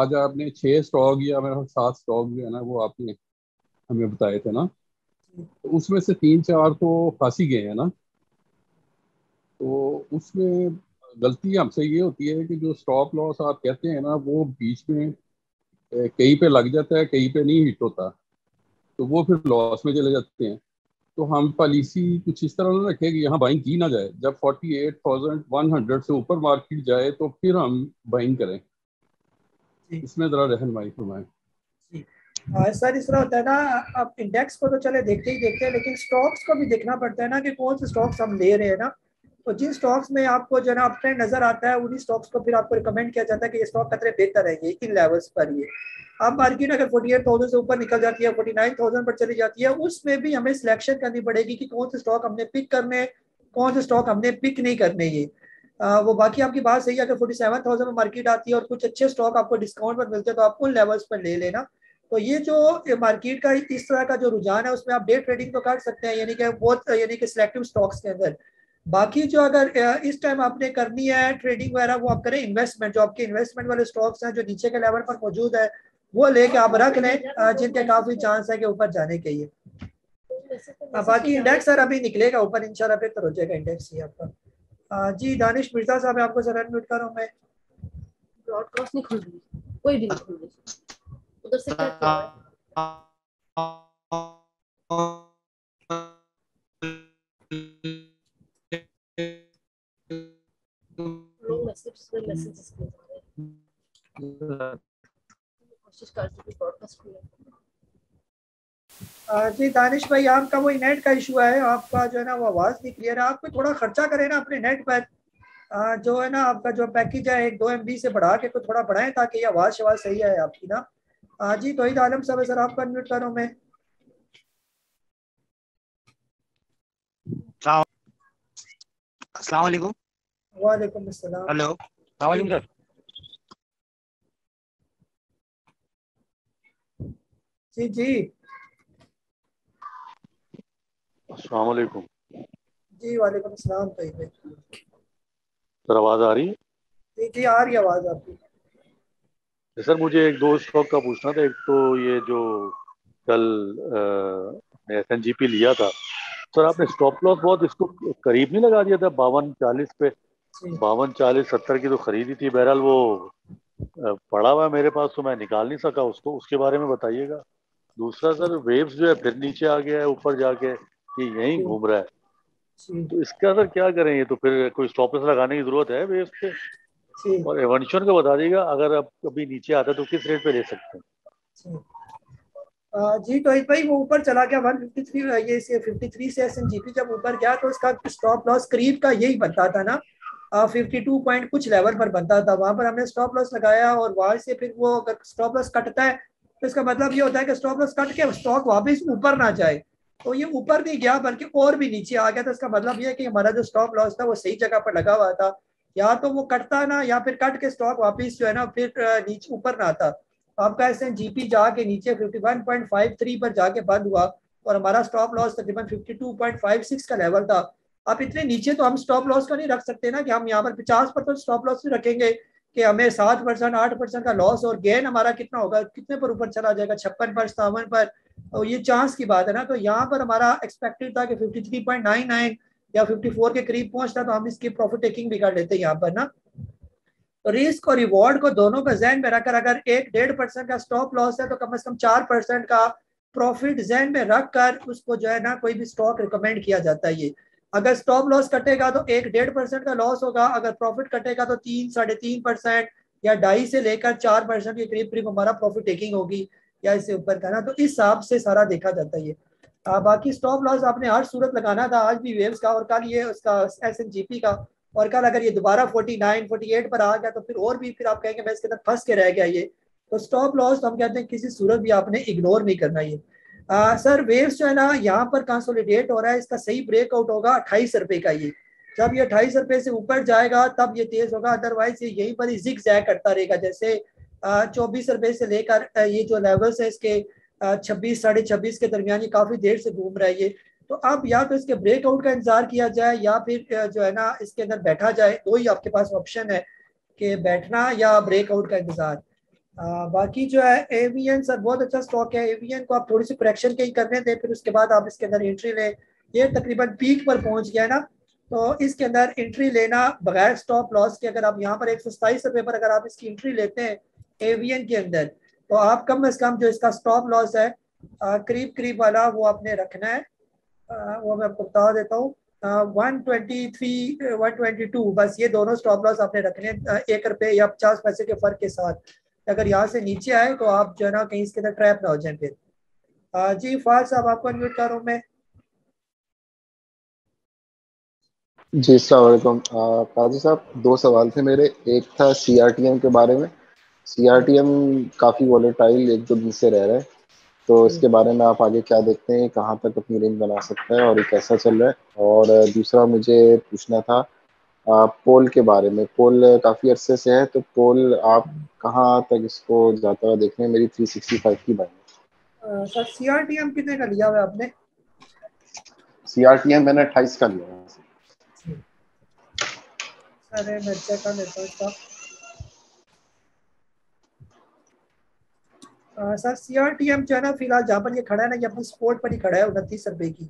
आज आपने छः स्टॉक या मेरा सात स्टॉक जो है ना वो आपने हमें बताए थे ना, तो उसमें से तीन चार तो फांसी गए हैं ना, तो उसमें गलती हमसे ये होती है कि जो स्टॉप लॉस आप कहते हैं ना वो बीच में कहीं पे लग जाता है कहीं पे नहीं हिट होता, तो वो फिर लॉस में चले जाते हैं। तो हम पॉलिसी कुछ इस तरह ना रखें कि यहाँ बाइंग की ना जाए, जब forty eight thousand one hundred से ऊपर मार्केट जाए तो फिर हम बाइंग करें, इसमें ज़रा रहनुमाई फरमाएं। आ, सर इस तरह होता है ना, अब इंडेक्स को तो चले देखते ही देखते हैं, लेकिन स्टॉक्स को भी देखना पड़ता है ना कि कौन से स्टॉक्स हम ले रहे हैं ना, तो जिन स्टॉक्स में आपको जो है ना ट्रेंड नजर आता है उन्हीं स्टॉक्स को फिर आपको रिकमेंड किया जाता है कि ये स्टॉक कतरे बेहतर है ये इन लेवल्स पर। ये अब मार्केट अगर फोर्टी एट थाउजेंड से ऊपर निकल जाती है फोर्टी नाइन थाउजेंड पर चली जाती है, उसमें भी हमें सिलेक्शन करनी पड़ेगी कि कौन से स्टॉक हमने पिक करने कौन से स्टॉक हमने पिक नहीं करने। ये आ, वो बाकी आपकी बात सही है, अगर फोर्टी सेवन थाउजेंड में मार्केट आती है और कुछ अच्छे स्टॉक आपको डिस्काउंट पर मिलते हैं तो आप उन लेवल्स पर ले लेना। तो ये जो मार्केट का इस तरह का जो रुझान है उसमें आप डे ट्रेडिंग तो कर सकते हैं, यानी कि बहुत यानी कि सिलेक्टिव स्टॉक्स के अंदर। बाकी जो अगर इस टाइम आपने करनी है ट्रेडिंग वगैरह वो आप करें इन्वेस्टमेंट, जो आपके इन्वेस्टमेंट वाले स्टॉक्स हैं जो नीचे के लेवल पर मौजूद है वो लेके आप रख लें जिनके काफी चांस है कि ऊपर जाने के लिए। अब बाकी इंडेक्स सर अभी निकलेगा ऊपर इंशाल्लाह, फिर तो रोजेगा इंडेक्स ही आपका। जी दानिश मिर्जा साहब आपको सर अनम्यूट कर रहा हूं मैं। ब्रॉडकास्ट नहीं खुल रही, कोई भी नहीं खुल रही उधर से, क्या मैसेज मैसेजेस कर रहे हैं कोशिश कर सकते ब्रॉडकास्ट खुले। जी दानिश भाई आपका वही नेट का इशू है, आपका जो है ना वो आवाज़ नहीं क्लियर है। आपको थोड़ा खर्चा करें ना अपने नेट पर, जो है ना आपका जो पैकेज है एक दो एम बी से बढ़ा के को थोड़ा बढ़ाएं ताकि ये आवाज़ शवाज सही है आपकी ना। जी तोहिद आलम साहब सर आपका अनम्यूट कर रहा हूं मैं। अस्सलाम वालेकुम। वालेकुम अस्सलाम। हेलो अस्सलाम वालेकुम सर। जी जी अस्सलाम वालेकुम। जी वालेकुम अस्सलाम। सर आवाज़ आ रही है? जी जी आ रही आवाज़ आपकी। सर मुझे एक दो स्टॉक का पूछना था। एक तो ये जो कल एस एन जी पी लिया था सर आपने, स्टॉप लॉस बहुत इसको करीब नहीं लगा दिया था बावन चालीस पे? बावन चालीस सत्तर की तो खरीदी थी, बहरहाल वो पड़ा हुआ मेरे पास तो मैं निकाल नहीं सका उसको, उसके बारे में बताइएगा। दूसरा सर वेव्स जो है फिर नीचे आ गया है ऊपर जाके, ये यहीं घूम रहा है तो इसका सर क्या करें? ये तो फिर कोई स्टॉप लॉस लगाने की जरूरत है वेव्स पे? और एवंशन का बता दीजिएगा अगर आप कभी नीचे आता है तो किस रेट पे ले सकते हैं? जी तो भाई वो ऊपर चला गया वन फिफ्टी थ्री, ये से तिरेपन से एसएनजीपी जब ऊपर गया तो उसका स्टॉप लॉस करीब का यही बनता था ना बावन पॉइंट कुछ लेवल पर बनता था, वहां पर हमने स्टॉप लॉस लगाया और वहां से फिर वो अगर स्टॉप लॉस कटता है तो इसका मतलब ये होता है कि स्टॉप लॉस कट के स्टॉक वापस ऊपर ना जाए, तो ये ऊपर नहीं गया बल्कि और भी नीचे आ गया। तो इसका मतलब ये है कि हमारा जो स्टॉप लॉस था वो सही जगह पर लगा हुआ था, या तो वो कटता ना या फिर कट के स्टॉक वापस जो है ना फिर नीचे ऊपर ना आता। आपका एसएनजीपी जाके नीचे इक्यावन पॉइंट पाँच तीन पर जाके बंद हुआ और हमारा स्टॉप लॉस तकरीबन बावन पॉइंट पाँच छह का लेवल था। आप इतने नीचे तो हम स्टॉप लॉस का नहीं रख सकते ना कि हम यहाँ पर पचास परसेंट स्टॉप लॉस भी रखेंगे कि हमें सात परसेंट आठ परसेंट का लॉस और गेन हमारा कितना होगा, कितने पर ऊपर चला जाएगा, छप्पन पर सतावन पर, और ये चांस की बात है ना। तो यहाँ पर हमारा एक्सपेक्टेड था कि तिरेपन पॉइंट निन्यानवे या चौवन के करीब पहुंचता तो हम इसकी प्रॉफिट टेकिंग भी कर लेते यहाँ पर ना। तो रिस्क और रिवॉर्ड को दोनों का जहन में रखकर अगर एक डेढ़ परसेंट का स्टॉप लॉस है तो कम से कम चार परसेंट का प्रॉफिट जहन में रख कर उसको जो है ना कोई भी स्टॉक रिकमेंड किया जाता है। ये अगर स्टॉप लॉस कटेगा तो एक डेढ़ परसेंट का लॉस होगा, अगर प्रॉफिट कटेगा तो तीन साढ़े तीन परसेंट या ढाई से लेकर चार परसेंट के करीब करीब हमारा प्रॉफिट टेकिंग होगी या इससे ऊपर का ना। तो इस हिसाब से सारा देखा जाता है ये। बाकी स्टॉप लॉस आपने हर सूरत लगाना था, आज भी वेव्स का और कल ये उसका एसएनजीपी का, और कल अगर ये दोबारा फोर्टी नाइन फोर्टी एट पर आ गया तो फिर और भी फिर आप कहेंगे मैं इसके अंदर फंस के रह गया ये। तो स्टॉप लॉस तो हम कहते हैं किसी सूरत भी आपने इग्नोर नहीं करना ये। आ, सर वेव्स जो है ना यहाँ पर कंसोलिडेट हो रहा है, इसका सही ब्रेकआउट होगा अट्ठाईस रुपये का ये, जब ये अट्ठाईस रुपये से ऊपर जाएगा तब ये तेज होगा, अदरवाइज ये यहीं पर ही जिग-जैग करता रहेगा। जैसे चौबीस रुपये से लेकर ये जो लेवल्स है इसके छब्बीस साढ़े छब्बीस के दरमियान ये काफ़ी देर से घूम रहा है ये। तो अब या तो इसके ब्रेकआउट का इंतजार किया जाए या फिर जो है ना इसके अंदर बैठा जाए, दो ही आपके पास ऑप्शन है कि बैठना या ब्रेकआउट का इंतजार। आ, बाकी जो है एवीएन सर बहुत अच्छा स्टॉक है, एवीएन को आप थोड़ी सी करेक्शन कहीं करने दें फिर उसके बाद आप इसके अंदर एंट्री लें। ये तकरीबन पीक पर पहुंच गया है ना, तो इसके अंदर एंट्री लेना बगैर स्टॉप लॉस के, अगर आप यहाँ पर एक सौ सताईस रुपये पर अगर आप इसकी एंट्री लेते हैं एवीएन के अंदर तो आप कम अज कम जो इसका स्टॉप लॉस है आ, करीब करीब वाला वो आपने रखना है, आ, वो मैं आपको बता देता हूँ one twenty three one twenty two, बस ये दोनों स्टॉप लॉस आपने रखने एक रुपये या पचास पैसे के फर्क के साथ। अगर यहाँ से नीचे आए तो आप जो है ना कहीं इसके अंदर ट्रैप ना हो जाए फिर। जी फाज साहब आपको अनम्यूट कर रहा हूं मैं। जी अस्सलाम वालेकुम काजी साहब, दो सवाल थे मेरे। एक था सीआरटीएम के बारे में, सीआरटीएम काफी वॉलेटाइल एक दो दिन से रह रहा है तो इसके बारे में आप आगे क्या देखते हैं, कहाँ तक अपनी रेंज बना सकता है और ये कैसा चल रहा है? और दूसरा मुझे पूछना था पोल के बारे में, पोल काफी अरसे से है तो पोल आप कहाँ तक इसको जाता हुआ देखने? मेरी तीन सौ पैंसठ की बाइंग। सर सीआरटीएम कितने का लिया हुआ आपने? सीआरटीएम मैंने अट्ठाईस का लिया है सर, मैं चेक कर लेता हूँ। आ, सर सीआरटीएम जो है ना फिलहाल जहाँ पर ये खड़ा है ना, ये अपनी स्पोर्ट पर ही खड़ा है उनतीस रुपए की।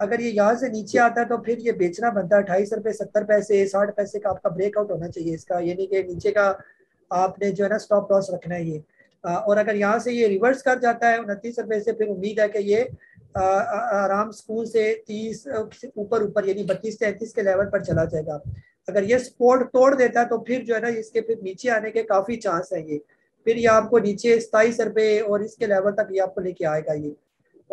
अगर ये यहाँ से नीचे आता है तो फिर ये बेचना बनता है। अट्ठाईस रुपये सत्तर पैसे साठ पैसे का आपका ब्रेकआउट होना चाहिए इसका, यानी कि नीचे का आपने जो है ना स्टॉप लॉस रखना है ये। आ, और अगर यहाँ से ये रिवर्स कर जाता है उनतीस रुपये से, फिर उम्मीद है कि ये आराम स्कूल से तीस ऊपर ऊपर यानी बत्तीस तैंतीस के लेवल पर चला जाएगा। अगर ये सपोर्ट तोड़ देता है तो फिर जो है ना इसके फिर नीचे आने के काफ़ी चांस है ये, फिर ये आपको नीचे सताईस रुपये और इसके लेवल तक ये आपको लेके आएगा ये।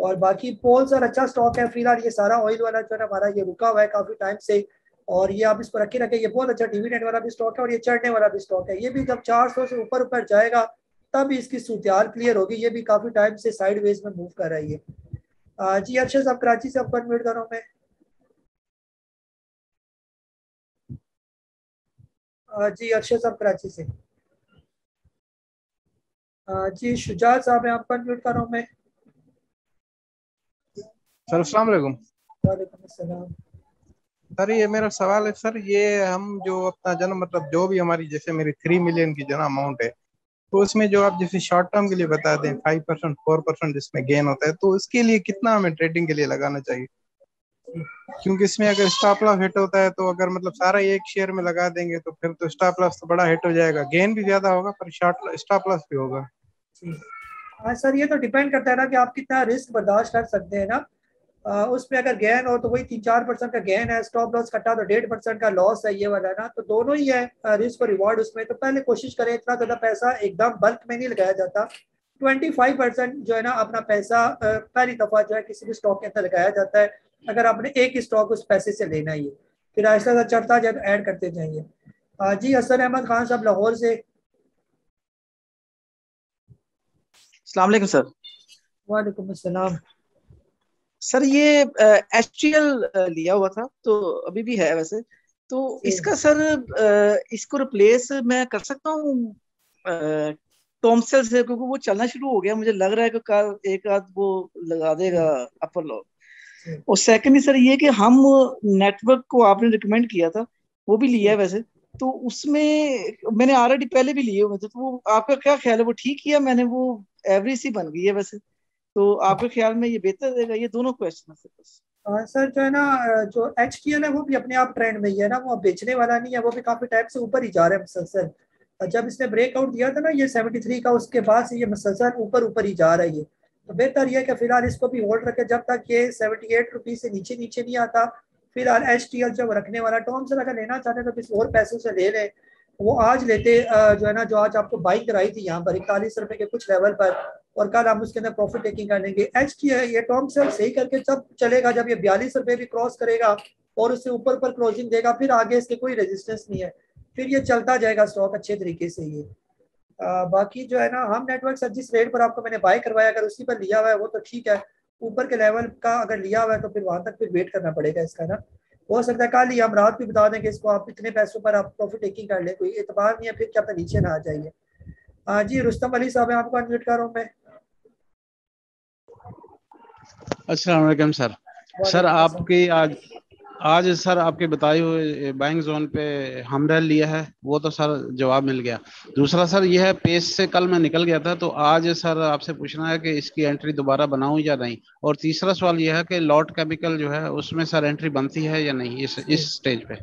और बाकी पोल सर अच्छा स्टॉक है फिलहाल, ये सारा ऑयल वाला जो है हमारा ये रुका हुआ है काफ़ी टाइम से, और ये आप इसको रखे रखें। ये बहुत अच्छा डिविडेंड वाला भी स्टॉक है और ये चढ़ने वाला भी स्टॉक है। ये भी जब चार सौ से ऊपर ऊपर जाएगा तब इसकी सूतियाल क्लियर होगी। ये भी काफ़ी टाइम से साइड वेज में मूव कर रही है। जी अच्छा साहब, कराची से आपको इन्वाइट कर रहा हूँ मैं। जी अक्षय साहब कराची से। जी शुजात साहब है, आपका म्यूट कर रहा हूं मैं। सर अस्सलाम वालेकुम। वालेकुम अस्सलाम। सर ये मेरा सवाल है सर, ये हम जो अपना जन मतलब जो भी हमारी जैसे मेरी थ्री मिलियन की जना अमाउंट है, तो उसमें जो आप जैसे शॉर्ट टर्म के लिए बता दें फाइव परसेंट फोर परसेंट जिसमें गेन होता है, तो इसके लिए कितना हमें ट्रेडिंग के लिए लगाना चाहिए? क्योंकि इसमें अगर स्टॉप लॉस हिट होता है तो अगर मतलब सारा एक शेयर में लगा देंगे तो फिर तो स्टॉप लॉस तो बड़ा हिट हो जाएगा, गेन भी ज्यादा होगा पर शॉर्ट स्टॉप लॉस भी होगा। हाँ सर ये तो डिपेंड करता है ना कि आप कितना रिस्क बर्दाश्त कर सकते हैं ना। आ, उसमें अगर गेन हो तो वही तीन चार परसेंट का गेन है, स्टॉप लॉस कटा तो डेढ़ परसेंट का लॉस है ये वाला ना, तो दोनों ही है रिस्क और रिवॉर्ड उसमें। तो पहले कोशिश करें इतना ज्यादा पैसा एकदम बल्क में नहीं लगाया जाता, ट्वेंटी फाइव परसेंट जो है ना अपना पैसा पहली दफा जो है किसी भी स्टॉक के अंदर लगाया जाता है। अगर आपने एक स्टॉक उस पैसे से लेना ही है, फिर आहिस्ता आहिस्ता चढ़ता जाए तो ऐड करते जाइए। जी असर अहमद खान साहब लाहौर से। अस्सलाम वालेकुम सर। वालेकुम अस्सलाम। सर ये एचटीएल लिया हुआ था तो अभी भी है वैसे, तो इसका सर इसको रिप्लेस मैं कर सकता हूँ टॉमसेल से, क्योंकि वो चलना शुरू हो गया, मुझे लग रहा है कि कल एक आध वो लगा देगा अपर लॉ। और सेकंड सर ये कि हम नेटवर्क को आपने रिकमेंड किया था, वो भी लिया है वैसे, तो उसमें मैंने ऑलरेडी पहले भी लिए हुए थे, तो वो आपका क्या ख्याल है? वो ठीक किया मैंने, वो एवरेज ही बन गई है वैसे, तो आपके ख्याल में ये बेहतर रहेगा? ये दोनों क्वेश्चन है सर। जो है ना जो एच टी एल है वो भी अपने आप ट्रेंड में ही है ना, वो बेचने वाला नहीं है, वो भी काफी टाइम से ऊपर ही जा रहा है मुसलसल। जब इसने ब्रेकआउट दिया था ना ये सेवेंटी थ्री का, उसके बाद से ये मुसलसल ऊपर ऊपर ही जा रहा है। तो बेहतर यह कि फिलहाल इसको भी होल्ड रखें जब तक ये सेवेंटी एट रुपीज से नीचे नीचे नहीं आता। फिलहाल एच टी एल जब रखने वाला टॉमसेल अगर लेना चाहते हैं तो किसी और पैसों से ले लें। वो आज लेते जो है ना जो आज आपको बाइंग कराई थी यहाँ पर इकतालीस रुपए के कुछ लेवल पर, और कल हम उसके अंदर प्रॉफिट टेकिंग कर लेंगे। एच टी एल ये टॉमसेल सही करके जब चलेगा जब ये बयालीस रुपये भी क्रॉस करेगा और उससे ऊपर पर क्लोजिंग देगा, फिर आगे इसके कोई रेजिस्टेंस नहीं है, फिर ये चलता जाएगा स्टॉक अच्छे तरीके से ये। आ, बाकी जो है ना हम नेटवर्क सर जिस रेट पर आपको मैंने बाय करवाया अगर उसी पर लिया हुआ है वो तो ठीक है, ऊपर के लेवल का अगर लिया हुआ है तो फिर वहां तक फिर वेट करना पड़ेगा इसका ना। हो सकता है कल ही हम रात भी बता दें कि इसको आप इतने पैसों पर आप प्रॉफिट टेकिंग कर ले, कोई एतबार नहीं है फिर क्या नीचे ना आ जाइए। हाँ जी रुस्तम अली साहब आपको अनम्यूट कर रहा हूँ मैं। अस्सलाम वालेकुम सर। सर आपकी आज आज सर आपके बताए हुए बाइंग जोन पे हमरेल लिया है, वो तो सर जवाब मिल गया। दूसरा सर यह है पेस से कल मैं निकल गया था, तो आज सर आपसे पूछना है कि इसकी एंट्री दोबारा बनाऊं या नहीं। और तीसरा सवाल यह है कि लॉट केमिकल जो है उसमें सर एंट्री बनती है या नहीं इस इस स्टेज पे?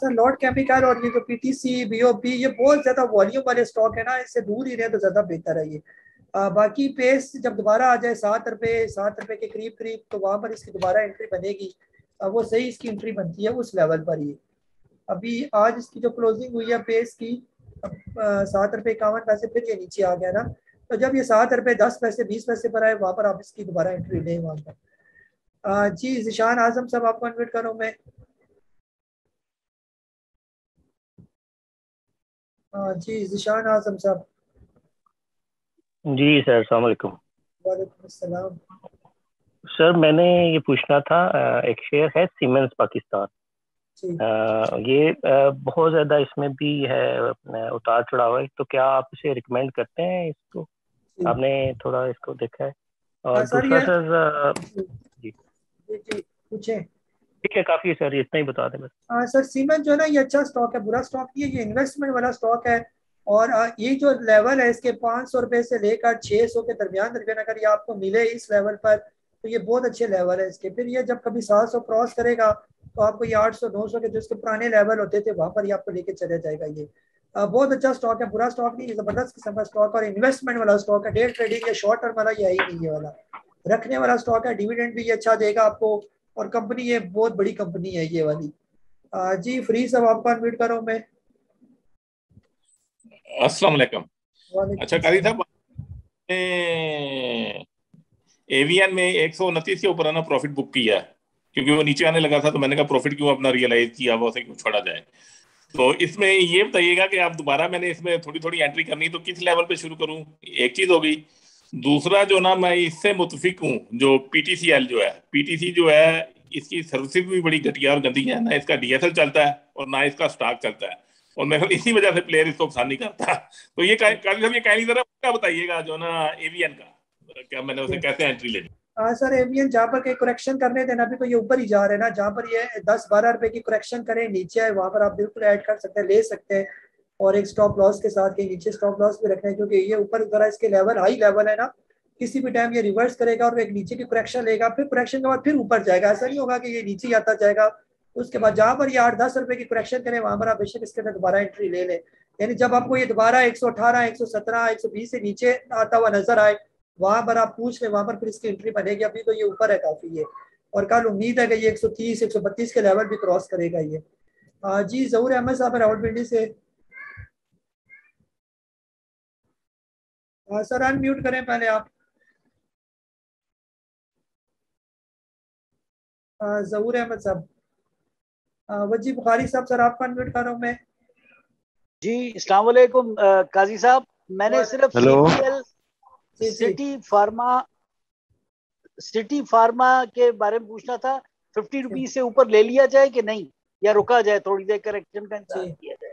सर लॉट केमिकल और ये जो पीटीसी बीओपी ये बहुत ज्यादा वॉल्यूम वाले स्टॉक है ना, इससे दूर ही रहे तो ज्यादा बेहतर है ये। आ, बाकी पेस जब दोबारा आ जाए सात रुपए सात रुपए के करीब करीब तो वहाँ पर इसकी दोबारा एंट्री बनेगी। आ, वो सही इसकी एंट्री बनती है उस लेवल पर ही। अभी आज इसकी जो क्लोजिंग हुई है पेस की सात रुपये इक्यावन पैसे, फिर ये नीचे आ गया ना, तो जब ये सात रुपये दस पैसे बीस पैसे पर आए वहाँ पर आप इसकी दोबारा एंट्री लें वहाँ पर। जी जिशान आजम साहब आपको इन्वाइट कर रहा हूँ मैं। आ, जी जिशान आजम साहब। जी सर अस्सलाम वालेकुम। वालेकुम अस्सलाम। सर मैंने ये पूछना था, एक शेयर है सीमेंस पाकिस्तान, ये बहुत ज़्यादा इसमें भी है उतार चढ़ाव है, तो क्या आप इसे रिकमेंड करते हैं? इसको आपने थोड़ा इसको देखा है? और दूसरा सर जी जी पूछे ठीक है काफ़ी है सर, इतना ही बता दें बस। सर सीमेंस जो है ना ये अच्छा स्टॉक है, बुरा स्टॉक नहीं है, ये इन्वेस्टमेंट वाला स्टॉक है। और ये जो लेवल है इसके पाँच सौ रुपये से लेकर छः सौ के दरमियान दरमियान अगर ये आपको मिले इस लेवल पर तो ये बहुत अच्छे लेवल है इसके। फिर ये जब कभी सात सौ क्रॉस करेगा तो आपको ये आठ सौ नौ सौ के जो इसके पुराने लेवल होते थे वहाँ पर ये आपको लेके चला जाएगा। ये बहुत अच्छा स्टॉक है, बुरा स्टॉक नहीं, जबरदस्त किस्म का स्टॉक और इन्वेस्टमेंट वाला स्टॉक है। डे ट्रेडिंग या शॉर्ट टर्म वाला ये ही नहीं, ये वाला रखने वाला स्टॉक है। डिविडेंड भी ये अच्छा देगा आपको और कंपनी ये बहुत बड़ी कंपनी है ये वाली। जी फ्री साहब आपको अनम्यूट करो मैं। अस्सलाम वालेकुम। अच्छा काजी साहब एवीएन में एक सौ उनतीस के ऊपर ना प्रॉफिट बुक किया क्योंकि वो नीचे आने लगा था तो मैंने कहा प्रॉफिट क्यों अपना रियलाइज किया वो उसे क्यों छोड़ा जाए। तो इसमें ये बताइएगा कि आप दोबारा मैंने इसमें थोड़ी थोड़ी एंट्री करनी तो किस लेवल पे शुरू करूं, एक चीज हो गई। दूसरा जो ना मैं इससे मुतफिक हूँ जो पीटीसीएल जो है पीटीसी जो है इसकी सर्विसेज भी बड़ी घटिया और गंदी है, ना इसका डीएसएल चलता है और ना इसका स्टॉक चलता है और मैं इसी वजह से प्लेयर इसको पसंद नहीं करता। तो ये काजी साहब बताइएगा जो ना एवीएन का क्या मैंने उसे कैसे एंट्री लेनी। हाँ सर एवीएन जहाँ पर करेक्शन करने देना, अभी तो ये ऊपर ही जा रहे हैं ना, जहाँ पर ये दस बारह रुपए की करेक्शन करें नीचे आए वहाँ पर आप बिल्कुल ऐड कर सकते हैं, ले सकते हैं और एक स्टॉप लॉस के साथ के नीचे स्टॉप लॉस भी रखना है क्योंकि ये ऊपर जरा इसके लेवल हाई लेवल है ना, किसी भी टाइम ये रिवर्स करेगा और एक नीचे की करेक्शन लेगा फिर करेक्शन के बाद फिर ऊपर जाएगा। ऐसा नहीं होगा कि ये नीचे आता जाएगा। उसके बाद जहाँ पर ये आठ दस रुपए की करेक्शन करें वहाँ पर आप बेशक इसके अंदर दोबारा एंट्री ले लें। यानी जब आपको ये दोबारा एक सौ अठारह एक सौ सत्रह एक सौ बीस से नीचे आता हुआ नजर आए वहाँ पर आप पूछ लें, वहाँ पर फिर इसकी एंट्री बनेगी। अभी तो ये ऊपर है काफी ये और कल उम्मीद है कि ये एक सौ तीस एक सौ बत्तीस के लेवल भी क्रॉस करेगा ये। जी जहूर अहमद साहब रावलपिंडी से। आ, सर अनम्यूट करें पहले आप। जहूर अहमद साहब। वजी बुखारी साहब सर आपको अनम्यूट कर रहा हूं मैं। जी अस्सलाम वालेकुम काजी साहब। मैंने सिर्फ सीटीएल सिटी फार्मा सिटी फार्मा के बारे में पूछना था, फिफ्टी रुपीज से ऊपर ले लिया जाए कि नहीं या रुका जाए थोड़ी देर करेक्शन का इंतजार किया जाए।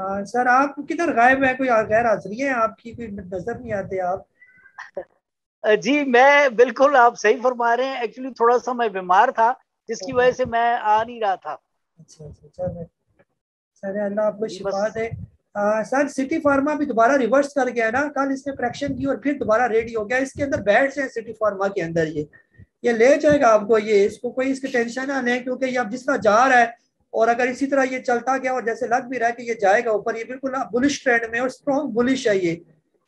हाँ सर आप किधर गायब है, कोई गैर हाजिरी है आपकी, कोई नजर नहीं आते आप। जी मैं बिल्कुल आप सही फरमा रहे हैं, एक्चुअली थोड़ा सा मैं बीमार था जिसकी वजह से मैं आ नहीं रहा था। अच्छा अच्छा सर अल्लाह आपको शिफा दे। आ, सर सिटी फार्मा भी दोबारा रिवर्स कर गया ना, कल इसने करेक्शन की और फिर दोबारा रेडी हो गया। इसके अंदर बैठ जाए सिटी फार्मा के अंदर ये ये ले जाएगा आपको, ये इसको कोई इसकी टेंशन ना लें क्योंकि ये अब जिस तरह जा रहा है और अगर इसी तरह ये चलता गया और जैसे लग भी रहा है कि ये जाएगा ऊपर, ये बिल्कुल बुलिश ट्रेंड में और स्ट्रॉन्ग बुलिश है ये।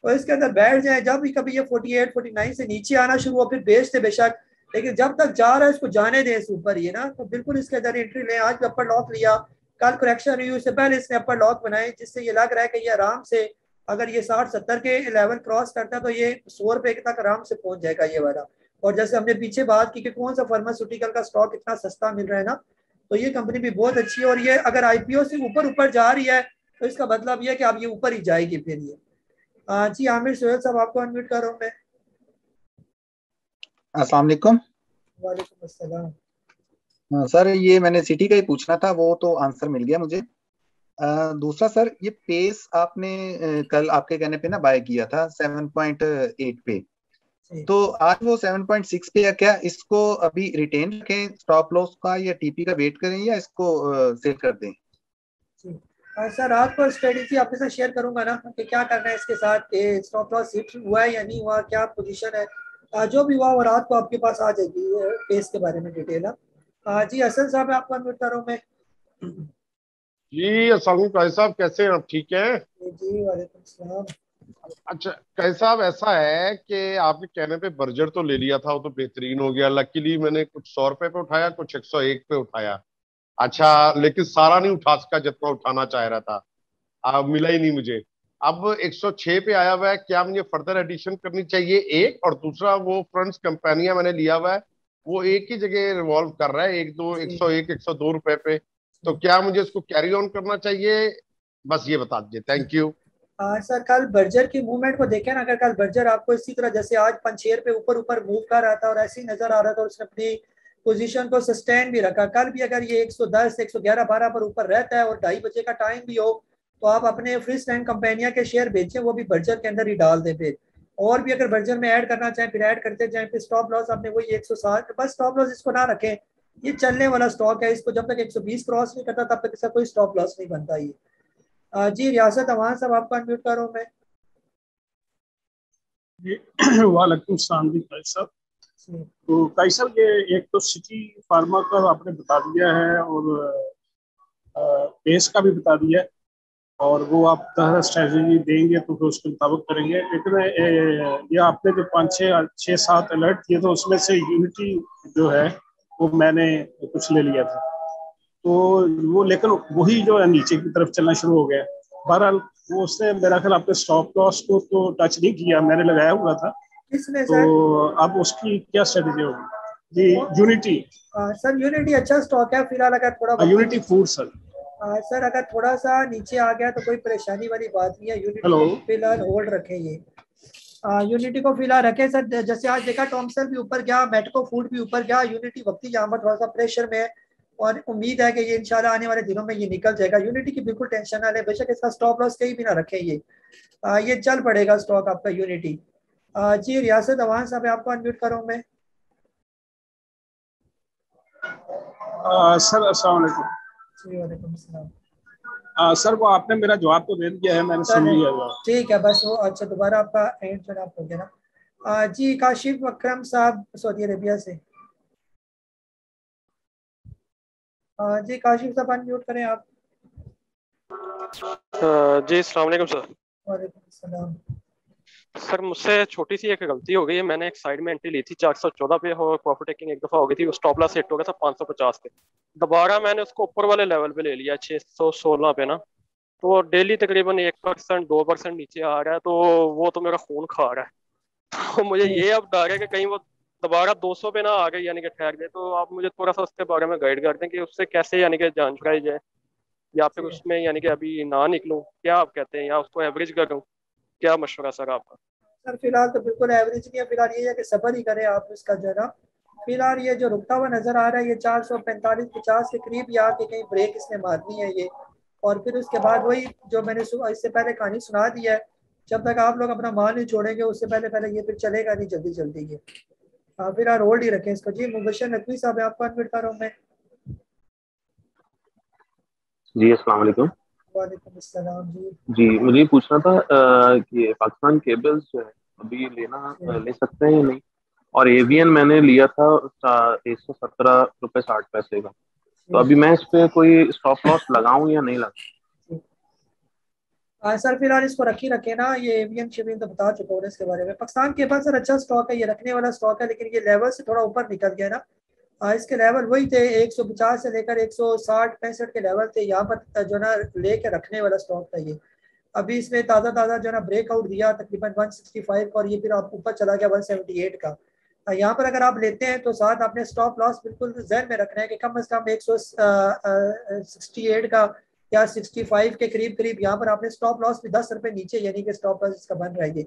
और इसके अंदर बैठ जाए, जब भी कभी ये अड़तालीस, उनचास से नीचे आना शुरू हो फिर बेच दे बेशक, लेकिन जब तक जा रहा है इसको जाने दें इस ऊपर ये ना, तो बिल्कुल इसके अंदर एंट्री लें। आज भी अपर लॉक लिया, कल करेक्शन रिव्यू से पहले इसने अपर लॉक बनाए जिससे ये लग रहा है कि ये आराम से अगर ये साठ सत्तर के लेवल क्रॉस करता है तो ये सौ रुपए तक आराम से पहुंच जाएगा ये वाला। और जैसे हमने पीछे बात की कि कौन सा फार्मास्यूटिकल का स्टॉक इतना सस्ता मिल रहा है ना, तो ये कंपनी भी बहुत अच्छी है और ये अगर आईपीओ से ऊपर ऊपर जा रही है तो इसका मतलब यह कि आप ये ऊपर ही जाएगी फिर ये। आ, जी आमिर सोहेल साहब आपको अनम्यूट कर रहा हूं मैं। अस्सलाम वालेकुम। वालेकुम अस्सलाम। सर ये मैंने सिटी का ही पूछना था, वो तो आंसर मिल गया मुझे। आ, दूसरा सर ये पेस आपने कल आपके कहने पे ना बाय किया था सात पॉइंट आठ पे, तो आज वो सात पॉइंट छह पे है, क्या इसको अभी रिटेन रखें स्टॉप लॉस का या टीपी का वेट करें या इसको सेल कर दें। सर आपको स्ट्रेटेजी आपके साथ शेयर करूंगा ना कि क्या करना है इसके साथ, स्टॉप लॉस हिट हुआ है या नहीं हुआ, क्या पोजीशन है, जो भी हुआ वो रात को आपके पास आ जाएगी पेस के बारे में डिटेल। जी हसन साहब आपको अनम्यूट कर रहा हूं मैं। जी अस्सलाम वालेकुम काजी साहब, कैसे हैं आप, ठीक है जी। वालेकुम सलाम। अच्छा काजी साहब ऐसा है कि आपके कहने पे बर्जर तो ले लिया था, वो तो बेहतरीन हो गया, लकीली मैंने कुछ सौ रुपए पे उठाया कुछ एक सौ एक पे उठाया। अच्छा लेकिन सारा नहीं उठा सका जितना उठाना चाह रहा था, आ, मिला ही नहीं मुझे। अब एक सौ छह पे आया हुआ है, क्या मुझे फर्दर एडिशन करनी चाहिए एक, और दूसरा वो फ्रंट्स कंपनियां मैंने लिया हुआ है वो एक ही जगह रिवॉल्व कर रहा है एक दो एक सौ एक एक सौ दो रुपए पे, तो क्या मुझे इसको कैरी ऑन करना चाहिए, बस ये बता दीजिए, थैंक यू। हाँ सर कल बर्जर की मूवमेंट को देखें ना, अगर कल बर्जर आपको इसी तरह जैसे आज पंचेर पे ऊपर ऊपर मूव कर रहा था और ऐसी नजर आ रहा था और उसने अपनी पोजीशन को सस्टेन भी रखा। कल भी अगर ये एक सौ दस एक सौ ग्यारह बारह पर ऊपर रहता है और ढाई बजे का टाइम भी हो तो आप अपने फ्री स्टैंड कंपनियां के शेयर बेचें, वो भी बर्जर के अंदर ही डाल दें फिर, और भी अगर बर्जर में ऐड करना चाहें फिर ऐड करते जाएं। फिर स्टॉप लॉस आपने वही एक सौ साठ, बस स्टॉप लॉस इसको ना रखें, ये चलने वाला स्टॉक है, इसको जब तक एक सौ बीस क्रॉस नहीं करता तब तक इसका कोई स्टॉप लॉस नहीं बनता ये। जी रियासत अवान साहब आपको अनम्यूट कर रहा हूं मैं। जी वालेकुम सलाम जी काजी साहब। तो काजी साहब ये एक तो सिटी फार्मा का आपने बता दिया है और बेस का भी बता दिया है और वो आप तरह स्ट्रेटजी देंगे तो फिर उसके मुताबिक करेंगे, लेकिन ये आपने जो पाँच छः छः सात अलर्ट किए तो उसमें से यूनिटी जो है वो मैंने कुछ ले लिया था तो वो, लेकिन वही जो है नीचे की तरफ चलना शुरू हो गया। बहरहाल वो उसने मेरा ख्याल आपने स्टॉप लॉस को तो टच नहीं किया, मैंने लगाया हुआ था, तो अब उसकी क्या स्ट्रेटजी होगी? जी यूनिटी सर, यूनिटी अच्छा स्टॉक है फिलहाल, अगर थोड़ा यूनिटी फूड सर आ, सर अगर थोड़ा सा नीचे आ गया तो कोई परेशानी वाली बात नहीं है। यूनिटी फिलहाल होल्ड रखें, ये यूनिटी को फिलहाल रखें सर। जैसे आज देखा टॉमसन भी ऊपर गया, मेटको फूड भी ऊपर गया, यूनिटी वक्ती यहाँ पर थोड़ा सा प्रेशर में है और उम्मीद है कि ये इंशाल्लाह आने वाले दिनों में ये निकल जाएगा। यूनिटी की बिल्कुल टेंशन ना ले, बेशक इसका स्टॉप लॉस कहीं भी ना रखें, ये आ, ये चल पड़ेगा स्टॉक आपका यूनिटी। जी रियासत अवान साहब आपको अनम्यूट करूँ मैं। आ, सर अस्सलाम वालेकुम सर, वो आपने मेरा जवाब तो दे दिया है, मैंने सुन लिया है, ठीक है बस वो अच्छा दोबारा आपका एंड जनाब हो गया ना। जी काशिफ अकरम साहब सऊदी अरेबिया से। आ, जी काशिफ साहब अनम्यूट करें आप। आ, जी अस्सलाम वालेकुम सर। वालेकुम सलाम सर, मुझसे छोटी सी एक गलती हो गई है, मैंने एक साइड में एंट्री ली थी चार सौ चौदह पे और प्रॉफिट टेकिंग एक दफा हो गई थी, स्टॉप लॉस हिट हो गया था पाँच सौ पचास पे, दोबारा मैंने उसको ऊपर वाले लेवल पे ले लिया छः सौ सोलह पे ना, तो डेली तकरीबन एक परसेंट दो परसेंट नीचे आ रहा है, तो वो तो मेरा खून खा रहा है, तो मुझे ये अब डर है कि कहीं वो दोबारा दो सौ पे ना आ गए यानी कि ठहर गए, तो आप मुझे थोड़ा सा उसके बारे में गाइड कर दें कि उससे कैसे यानी कि जान छुड़ाई जाए या फिर उसमें यानी कि अभी ना निकलूँ, क्या आप कहते हैं, या उसको एवरेज करूँ, क्या मशवरा सर आपका? सर फिलहाल तो बिल्कुल एवरेज नहीं है, फिलहाल ये है कि सब्र ही करें आप इसका जरा। फिलहाल ये जो रुकता हुआ नजर आ रहा है ये चार सौ पैंतालीस पचास के करीब ही आके कहीं ब्रेक इसने मारनी है ये, और फिर उसके बाद वही जो मैंने इससे पहले कहानी सुना दी है, जब तक आप लोग अपना माल नहीं छोड़ेंगे उससे पहले पहले ये फिर चलेगा नहीं जल्दी जल्दी ये। हाँ फिलहाल होल्ड ही रखें इसको। जी मुबशर नकवी साहब आपको अनम्यूट कर रहा हूँ मैं। जी अस्सलाम वालेकुम। जी जी मुझे पूछना था आ, कि पाकिस्तान केबल्स जो है अभी लेना ले सकते हैं या नहीं, और एवीएन मैंने लिया था एक सौ सत्रह रुपये साठ पैसे का, तो अभी मैं इस पे कोई स्टॉप लॉस लगाऊं या नहीं लगाऊं? सर फिलहाल इसको रखी रखे ना, ये एवीएन शिविन तो बता चुका हूँ इसके बारे में। पाकिस्तान केबल सर अच्छा स्टॉक है, ये रखने वाला स्टॉक है, लेकिन ये लेवल से थोड़ा ऊपर निकल गया ना, इसके लेवल वही थे एक सौ पचास से लेकर एक सौ साठ पैंसठ के लेवल थे, यहाँ पर जो ना लेके रखने वाला स्टॉक था ये। अभी इसने ताज़ा ताज़ा जो ना ब्रेकआउट दिया तकरीबन एक सौ पैंसठ का और ये फिर आप ऊपर चला गया एक सौ अठहत्तर का। यहाँ पर अगर आप लेते हैं तो साथ आपने स्टॉप लॉस बिल्कुल जहन में रखना है कि कम से कम एक सौ अड़सठ का या पैंसठ के करीब करीब यहाँ पर आपने स्टॉप लॉस भी दस रुपये नीचे यानी कि स्टॉप लॉस इसका बन रहा है ये,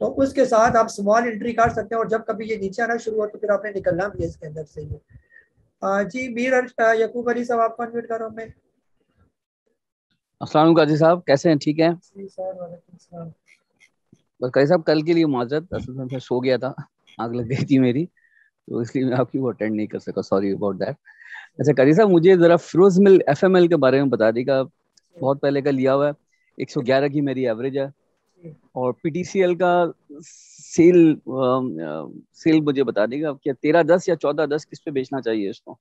तो उसके साथ आप स्मॉल एंट्री कर सकते हैं और जब कभी ये नीचे आना शुरू हो तो फिर आपने निकलना भी है इसके अंदर से ही। आ, जी मीर यकूब अली साहब आपको अनम्यूट कर रहा हूं मैं। अस्सलाम वालेकुम काजी साहब, कैसे हैं? ठीक है जी सर वालेकुम सलाम। बस काजी साहब कल के लिए माजरत, असल में मैं सो गया था, आग लग गई थी मेरी, तो इसलिए मैं आपकी वो अटेंड नहीं कर सका, सॉरी अबाउट दैट। अच्छा काजी साहब मुझे जरा फिरोज मिल एफएमएल के बारे में बता दीजिएगा, बहुत पहले का लिया हुआ है, एक सौ ग्यारह की मेरी एवरेज है, और पीटीसीएल का सेल आ, सेल मुझे बता देगा क्या तेरह दस या चौदह दस किस पे बेचना चाहिए इसको?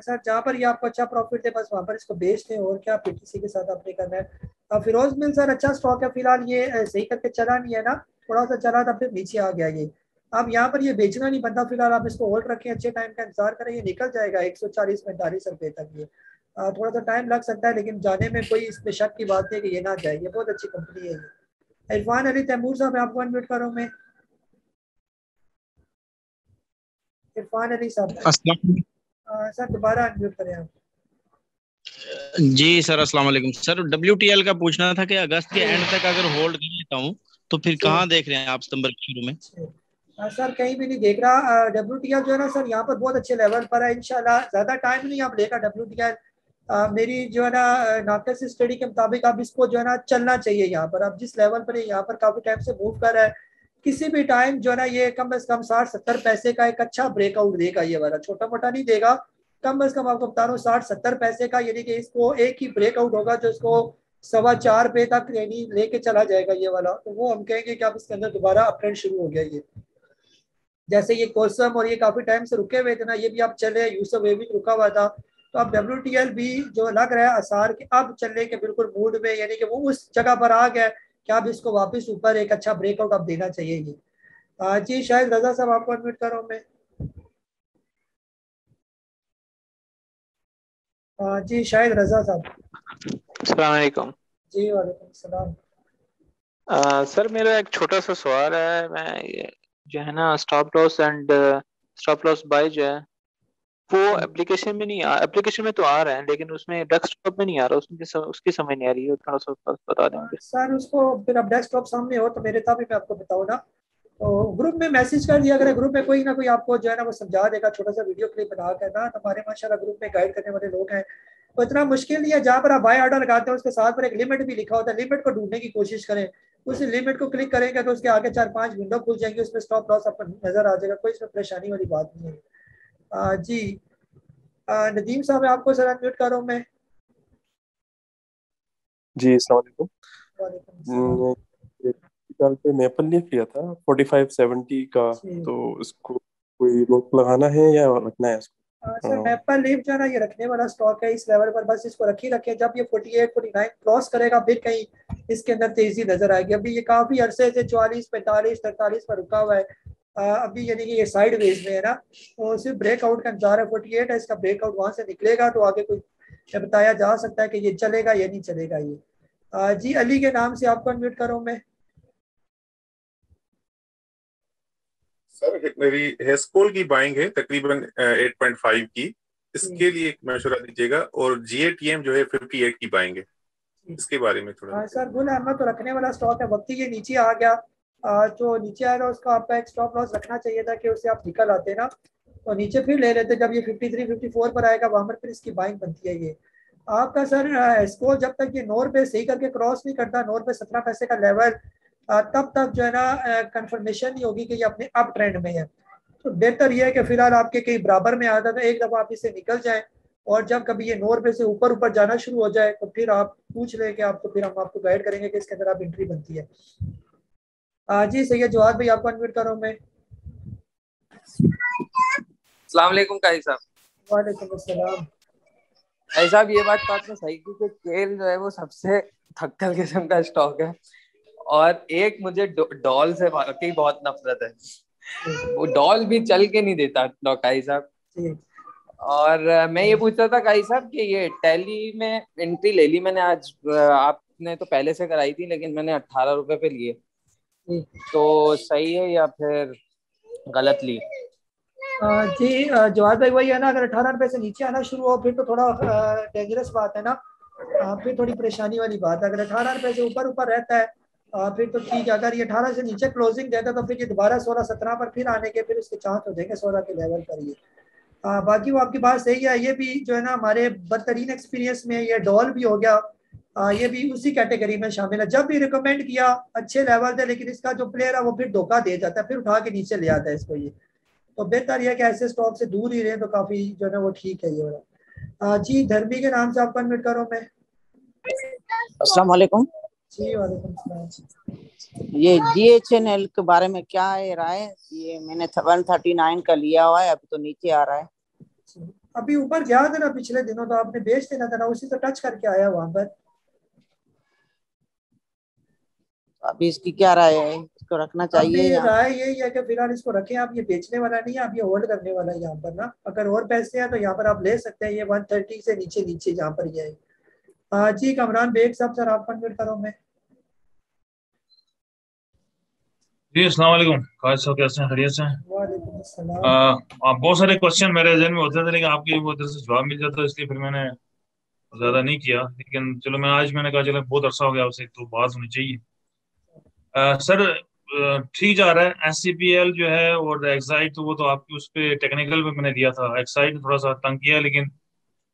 सर जहाँ पर ये आपको अच्छा प्रॉफिट है बस वहाँ पर इसको बेच दें, और क्या पीटीसी के साथ आपने करना है। फिरोज मिल सर अच्छा स्टॉक है, फिलहाल ये सही करके चला नहीं है ना, थोड़ा सा चला था फिर नीचे आ गया ये, अब यहाँ पर ये बेचना नहीं बनता, फिलहाल आप इसको होल्ड रखें, अच्छे टाइम का इंतजार करें, ये निकल जाएगा एक सौ चालीस पैंतालीस रुपये तक ये, थोड़ा सा टाइम लग सकता है लेकिन जाने में कोई इसमें शक की बात है कि ये ना जाए, ये बहुत अच्छी कंपनी है ये। इरफान अली तैमूर साहब आपको अनम्यूट कर रहा हूं मैं। इरफान अली साहब सर दोबारा अनम्यूट करें आप। जी सर अस्सलाम वालेकुम सर, डब्ल्यूटीएल का पूछना था कि अगस्त के एंड तक अगर होल्ड कर लेता हूं तो फिर कहां देख रहे हैं आप सितंबर के शुरू में? सर कहीं भी नहीं देख रहा, डब्ल्यू टी एल जो है ना सर यहाँ पर बहुत अच्छे लेवल पर है, इंशाल्लाह ज्यादा टाइम नहीं आप लेगा डब्ल्यू टी एल, मेरी जो है ना नाटक से स्टडी के मुताबिक अब इसको जो है ना चलना चाहिए यहाँ पर, अब जिस लेवल पर है यहाँ पर काफी टाइम से मूव कर रहा है, किसी भी टाइम जो है ना ये कम अज कम साठ सत्तर पैसे का एक अच्छा ब्रेकआउट देगा ये वाला, छोटा मोटा नहीं देगा, कम अज कम आपको बता रहा हूँ साठ सत्तर पैसे का, यानी कि इसको एक ही ब्रेकआउट होगा जो इसको सवा चार पे तक यानी लेके चला जाएगा ये वाला, तो वो हम कहेंगे कि आप इसके अंदर दोबारा अपट्रेंड शुरू हो गया। ये जैसे ये कोसम और ये काफी टाइम से रुके हुए थे ना, ये भी आप चले, यूसुफ वे भी रुका हुआ था, तो अब डब्ल्यू टी एल भी जो लग रहा है आसार के अब चलने के बिल्कुल मूड में, यानी कि वो उस जगह पर आ गया कि अब इसको वापस ऊपर एक अच्छा ब्रेकआउट आप देना चाहिए। ये जी शायद रजा साहब आपको एडमिट कर रहा हूँ मैं। जी शायद रजा साहब अस्सलाम वालेकुम। जी वालेकुम सलाम। सर मेरा एक छोटा सा सवाल है, मैं जो है ना stop loss and stop loss buy जो है वो एप्लीकेशन में नहीं आ, एप्लीकेशन में तो आ रहा है लेकिन उसमें डेस्कटॉप में नहीं आ रहा, उसमें उसकी समझ नहीं आ रही है, थोड़ा सा बता देंगे सर उसको। फिर अब डेस्कटॉप सामने हो तो मेरे साथ भी मैं आपको बताऊँ ना, तो ग्रुप में मैसेज कर दिया, अगर ग्रुप में कोई ना कोई आपको जो है ना वो समझा देगा, छोटा सा वीडियो क्लिप बना कर ना, हमारे माशाल्लाह ग्रुप में गाइड करने वाले लोग हैं, तो इतना मुश्किल नहीं है। जहाँ पर आप बाय ऑर्डर लगाते हैं उसके साथ पर एक लिमिट भी लिखा होता है, लिमिट को ढूंढने की कोशिश करें, उस लिमिट को क्लिक करेंगे तो उसके आगे चार पाँच विंडो खुल जाएंगे, उसमें स्टॉप लॉस आपको नजर आ जाएगा, कोई इसमें परेशानी वाली बात नहीं है। आ, जी आ, नदीम साहब आपको सर अनम्यूट कर रहा हूं मैं। जी अस्सलाम वालेकुम। पे मेपल लीफ लिया था पैंतालीस सौ सत्तर का, तो उसको कोई रोक लगाना है या रखना है इसको? आ, सर मेपल लीफ जो है ना ये रखने वाला स्टॉक है, इस लेवल पर बस इसको रखी रखे, जब ये अड़तालीस उनचास क्रॉस करेगा फिर कहीं इसके अंदर तेजी नजर आएगी। अभी ये काफी अरसे से चौवालीस पैंतालीस तैंतालीस पर रुका हुआ है, अभी यानी कि ये साइड वेज में है ना, तो सिर्फ ब्रेकआउट का इंतजार है। अड़तालीस है इसका ब्रेकआउट, वहाँ से निकलेगा तो आगे कोई बताया जा सकता है कि ये चलेगा या नहीं चलेगा। ये जी अली के नाम से आपको इनवाइट करूँ मैं सर। मेरी हेस्कोल की बाइंग है तकरीबन आठ पॉइंट पाँच की, इसके लिए एक मशवरा दीजिएगा, और जीएटीएम जो है अट्ठावन की बाइंग है, इसके बारे में थोड़ा। सर गुल अहमद तो रखने वाला स्टॉक है, वक्त ही ये नीचे आ गया, जो नीचे आएगा उसका आपका एक स्टॉप लॉस रखना चाहिए था कि उससे आप निकल आते ना, तो नीचे फिर ले लेते, जब ये तिरेपन चौवन पर आएगा वहाँ पर फिर इसकी बाइंग बनती है। ये आपका सर इसको जब तक ये नौ रुपये सही करके क्रॉस नहीं करता, नौ रुपये सत्रह पैसे का लेवल, तब तक जो है ना कंफर्मेशन नहीं होगी कि ये अपने अप ट्रेंड में है। तो बेहतर यह है कि फिलहाल आपके कहीं बराबर में आता तो एक दफ़ा आप इससे निकल जाएँ, और जब कभी ये नौ रुपये से ऊपर ऊपर जाना शुरू हो जाए तो फिर आप पूछ लें कि आपको, फिर हम आपको गाइड करेंगे कि इसके अंदर आप एंट्री बनती है। जी सैयद जवाद भाई आपको अनम्यूट कर रहा हूं मैं। अस्सलाम वालेकुम काजी साहब। वालेकुम अस्सलाम। काजी साहब ये बात तो आपने सही की कि केल जो है वो सबसे थक्कल किस्म का स्टॉक है, और एक मुझे डॉल से वाकई बहुत नफरत है, वो डॉल भी चल के नहीं देता डॉक काजी साहब। और मैं ये पूछता था काजी साहब कि ये टैली में एंट्री ले ली मैंने आज, आपने तो पहले से कराई थी लेकिन मैंने अट्ठारह रुपए पे लिए, तो सही है या फिर गलत ली? जी जवाब भाई वही है ना, अगर अठारह रुपए से नीचे आना शुरू हो फिर तो थोड़ा डेंजरस बात है ना, फिर थोड़ी परेशानी वाली बात है। अगर अठारह रुपए से ऊपर ऊपर रहता है फिर तो ठीक है, अगर ये अठारह से नीचे क्लोजिंग देता तो फिर ये दोबारा सोलह सत्रह पर फिर आने के फिर उसके चांस हो जाएंगे सोलह के लेवल पर। ये आ, बाकी वो आपकी बात सही है, ये भी जो है ना हमारे बदतरीन एक्सपीरियंस में ये डॉल भी हो गया, आ, ये भी उसी कैटेगरी में शामिल है। जब भी रिकमेंड किया अच्छे लेवल थे लेकिन इसका जो प्लेयर है वो फिर धोखा दे जाता है, फिर उठा के नीचे ले आता है इसको। ये तो बेहतर यह कि ऐसे स्टॉक से दूर ही रहे तो काफी जो है ना वो ठीक है ये वाला। जी धर्मी के नाम से आपको अनम्यूट करो मैं। अस्सलाम वालेकुम। जी वालेकुम सलाम। ये जीएचएनएल के बारे में क्या है राय? ये मैंने एक सौ उनतालीस का लिया हुआ है, अभी तो नीचे आ रहा है, अभी ऊपर गया था ना पिछले दिनों, तो आपने बेच देना था ना, उसी से टच करके आया वहां पर। अभी इसकी क्या राय है, इसको रखना चाहिए? राय यही है कि फिलहाल इसको रखें आप, ये बेचने वाला नहीं है, आप ये होल्ड करने वाला है यहाँ पर ना। अगर और पैसे हैं तो यहाँ पर आप ले सकते हैं, ये एक सौ तीस से नीचे नीचे यहाँ पर ये है। जी कमरान बेग साहब सर आप कन्वर्ट करो मैं। जी अस्सलाम वालेकुम काजी साहब, कैसे हैं? खैरियत से हैं? वालेकुम अस्सलाम। बहुत सारे क्वेश्चन मेरे जहन में होते थे लेकिन आपके वो उधर से जवाब मिल जाता, इसलिए फिर मैंने ज्यादा नहीं किया, लेकिन चलो मैं आज मैंने कहा चलो बहुत अरसा हो गया आपसे तो बात होनी चाहिए। Uh, सर ठीक uh, जा रहा है एस सी पी एल जो है, और एक्साइड तो वो तो आपकी उस पर टेक्निकल पे मैंने दिया था, एक्साइड थोड़ा सा तंग किया लेकिन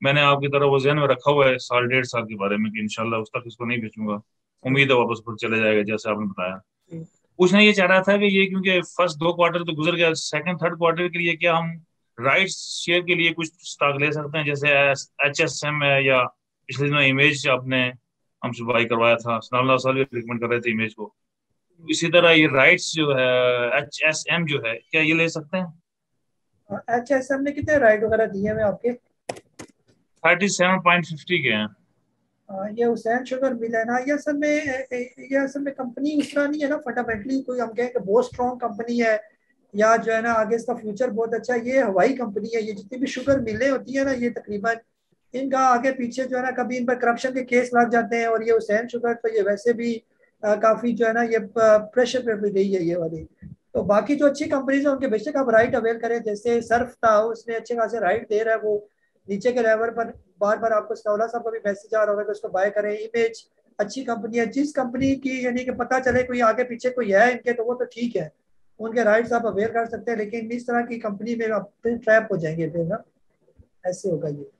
मैंने आपकी तरह वो जहन में रखा हुआ है साल डेढ़ साल के बारे में कि इंशाल्लाह उस तक इसको नहीं बेचूंगा, उम्मीद है वापस ऊपर चले जाएगा जैसे आपने बताया। पूछना ये चाह रहा था कि ये क्योंकि फर्स्ट दो क्वार्टर तो गुजर गया, सेकेंड थर्ड क्वार्टर के लिए क्या हम राइट शेयर के लिए कुछ स्टॉक ले सकते हैं, जैसे एच एस एम है या पिछले दिनों इमेज आपने हमसे बाई करवाया था, सलाम साल भी रिकमेंड कर रहे थे इमेज को। इसी तरह ये राइट्स जो है एच एस एम जो है, क्या ये ले सकते हैं? एच एस एम ने कितने राइट वगैरह दिए हैं आपके? सैंतीस पॉइंट पचास के हैं। ये हुसैन शुगर मिल है ना, ये असल में ये असल में कंपनी इस तरह नहीं है ना, फंडामेंटली कोई हम कहें कि बहुत स्ट्रॉन्ग कंपनी है या जो है ना आगे इसका फ्यूचर बहुत अच्छा है। ये हवाई कंपनी है, ये जितनी भी शुगर मिलें होती है ना ये तकरीबन इनका आगे पीछे जो है ना कभी इन पर करप्शन के केस लग जाते हैं। और ये हुसैन शुगर तो ये वैसे भी आ, काफी जो है ना ये प्रेशर पर भी गई है ये वाली। तो बाकी जो अच्छी कंपनीज है उनके बेशक आप राइट अवेल करें, जैसे सर्फ था उसने अच्छे खासे राइट दे रहा है, वो नीचे के लेवल पर बार बार आपको सौला साहब का भी मैसेज आ रहा होगा कि उसको बाय करें। इमेज अच्छी कंपनी है, जिस कंपनी की यानी कि पता चले कोई आगे पीछे कोई है इनके तो वो तो ठीक है, उनके राइट्स आप अवेयर कर सकते हैं, लेकिन इस तरह की कंपनी में आप ट्रैप हो जाएंगे फिर ना, ऐसे होगा ये।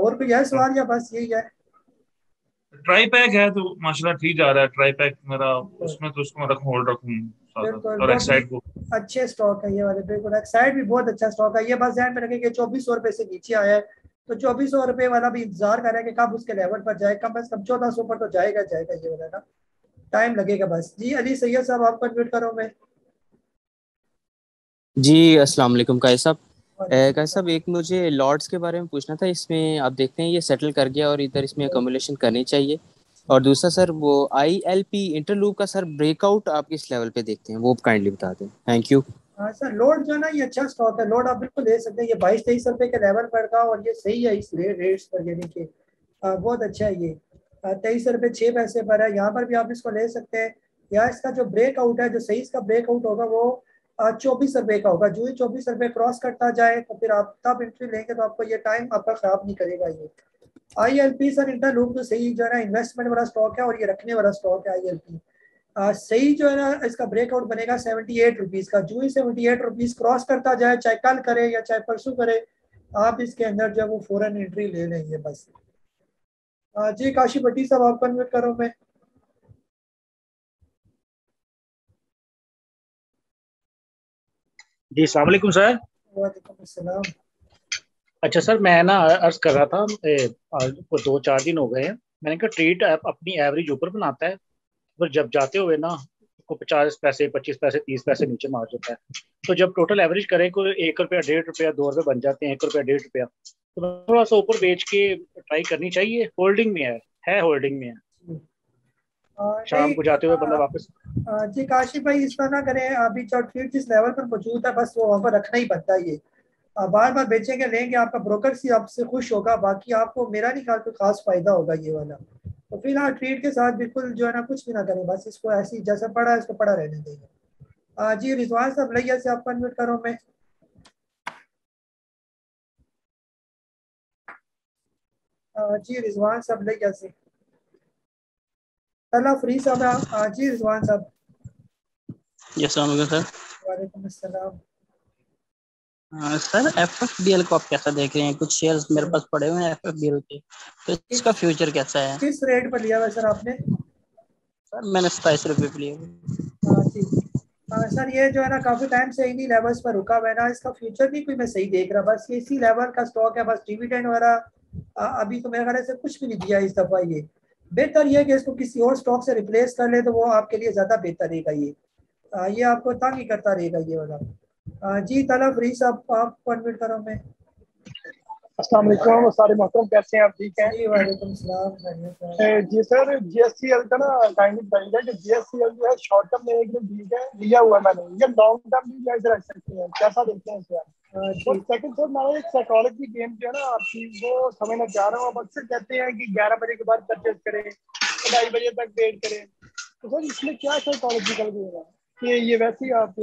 और कोई है सवाल या बस यही है? ट्राई पैक है तो माशाल्लाह ठीक जा रहा है, ट्राई पैक मेरा उसमें तो उसको मैं रखूं होल्ड रखूं, और एक्साइड को अच्छे स्टॉक है ये वाले, बिल्कुल एक्साइड भी बहुत अच्छा स्टॉक है। ये बस ध्यान में रखें कि चौबीस सौ रुपए से नीचे आया है तो चौबीस सौ रुपए वाला भी इंतजार करें कि कब उसके लेवल पर जाए, कम अज कम चौदह सौ पर तो जाएगा जाएगा ये वाला ना, टाइम लगेगा बस। जी अली सैयद साहब आप कन्वर्ट करो। मैं जी अस्सलाम वालेकुम काजी साहब। काजी साहब एक मुझे लॉट्स के बारे में पूछना था, इसमें आप देखते हैं ये सेटल कर गया और इधर इसमें अकोमोडेशन करनी चाहिए, और दूसरा सर वो आई एल पी इंटरलूप का सर ब्रेकआउट आप किस लेवल पे देखते हैं वो काइंडली बता दें, थैंक यू। हाँ सर लॉट जो है ना ये अच्छा स्टॉक है, लॉट आप बिल्कुल ले सकते हैं, ये बाईस तेईस रुपये के लेवल पर था और ये सही है इस रेट्स पर, यानी कि बहुत अच्छा है ये तेईस रुपये छः पैसे पर है, यहाँ पर भी आप इसको ले सकते हैं। यहाँ इसका जो ब्रेकआउट है जो सही इसका ब्रेकआउट होगा वो चौबीस रुपये का होगा, जो ही चौबीस रुपये क्रॉस करता जाए तो फिर आप तब एंट्री लेंगे तो आपको ये टाइम आपका खराब नहीं करेगा। ये I L P sir Interloop तो सही जो है ना इन्वेस्टमेंट वाला स्टॉक है और ये रखने वाला स्टॉक है। आई एल पी सही जो है ना इसका ब्रेकआउट बनेगा सेवेंटी एट रुपीज़ का, जो ही सेवेंटी एट रुपीज़ क्रॉस करता जाए चाहे कल करे या चाहे परसों करे आप इसके अंदर जो है वो फ़ौरन एंट्री ले लेंगे बस। आ, जी काशी भट्टी साहब आप कन्वर्ट करो। मैं जी अस्सलाम वालेकुम सर। वालेकुम अस्सलाम। अच्छा सर मैं ना अर्ज़ कर रहा था, आज को दो चार दिन हो गए हैं मैंने कहा ट्रेड अपनी एवरेज ऊपर बनाता है पर जब जाते हुए ना को पचास पैसे पच्चीस पैसे तीस पैसे नीचे मार देता है, तो जब टोटल एवरेज करें को एक रुपया डेढ़ रुपया दो रुपये बन जाते हैं, एक रुपया डेढ़ रुपया, तो थोड़ा सा ऊपर बेच के ट्राई करनी चाहिए। होल्डिंग में है, है होल्डिंग में है, शाम को जाते हुए बंदा वापस। जी काशिफ भाई इस तरह ना करें, अभी चौट जिस लेवल पर मौजूद है बस वो वहाँ पर रखना ही पड़ता है, ये बार बार बेचेंगे लेंगे आपका ब्रोकर से आपसे खुश होगा, बाकी आपको मेरा नहीं ख्याल कोई खास फायदा होगा ये वाला। तो फिलहाल ट्रेड के साथ बिल्कुल जो है ना कुछ भी ना करें, बस इसको ऐसी जैसा पड़ा है इसको पड़ा रहने देंगे। जी रिजवान साहब लैया से आप कन्वर्ट करो। मैं जी रिजवान साहब लैया से। फ्री साहब जी रिजवान साहब। वालेकुम सलाम। सर एफएफबीएल को आप कैसा देख रहे हैं? कुछ शेयर्स मेरे पास पड़े हुए हैं एफएफबीएल के, तो इसका फ्यूचर कैसा है? किस रेट पर लिया हुआ सर आपने? सर मैंने सताइस रुपये पर लिया हुआ। हाँ सर ये जो है ना काफी टाइम से इन्हीं लेवल्स पर रुका हुआ है ना, इसका फ्यूचर भी कोई मैं सही देख रहा, बस इसी लेवल का स्टॉक है, बस डिविडेंड वगैरह अभी तो मेरे ख्याल से कुछ भी नहीं दिया इस दफा। ये बेहतर यह है कि इसको किसी और स्टॉक से रिप्लेस कर ले तो वो आपके लिए ज़्यादा बेहतर रहेगा, ये आ, ये आपको तंग ही करता रहेगा ये वाला। जी तला फ्री साहब आप कन्वर्ट करो। मैं अस्सलाम वालेकुम सारे मोहतरम, कैसे हैं आप? ठीक हैं जी वालेकुम सलाम। जी सर जीएससीएल का ना काइंड बताइएगा कि जीएससीएल जो है शॉर्ट टर्म में एक ठीक है लिया हुआ मैंने, ये लॉन्ग टर्म भी जैसे रख सकते हैं, कैसा देखते हैं सर? और सेकंड सर मेरा एक साइकोलॉजी गेम जो है ना आपकी वो समझना चाह रहा हूँ, आप अक्सर कहते हैं कि ग्यारह बजे के बाद परचेज करें ढाई बजे तक वेट करें, तो सर इसमें क्या साइकोलॉजिकल गेम है कि ये वैसे ही आप?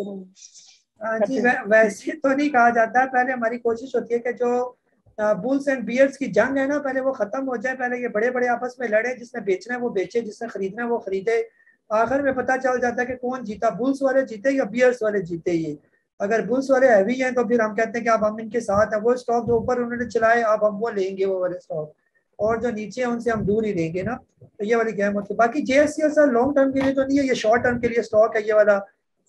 जी वैसे तो नहीं कहा जाता है, पहले हमारी कोशिश होती है कि जो बुल्स एंड बियर्स की जंग है ना पहले वो खत्म हो जाए, पहले ये बड़े बड़े आपस में लड़े, जिसने बेचना है वो बेचे, जिसने खरीदना है वो खरीदे, आखिर में पता चल जाता है कि कौन जीता, बुल्स वाले जीते या बियर्स वाले जीते। ये अगर बुल्स वाले हैवी हैं तो फिर हम कहते हैं कि अब हम इनके साथ हैं, वो स्टॉक जो ऊपर उन्होंने चलाए अब हम वो लेंगे वो वाले स्टॉक, और जो नीचे हैं उनसे हम दूर ही लेंगे ना, तो ये वाली गेम होती है। बाकी जेएससीएल सर लॉन्ग टर्म के लिए तो नहीं है, ये शॉर्ट टर्म के लिए स्टॉक है ये वाला,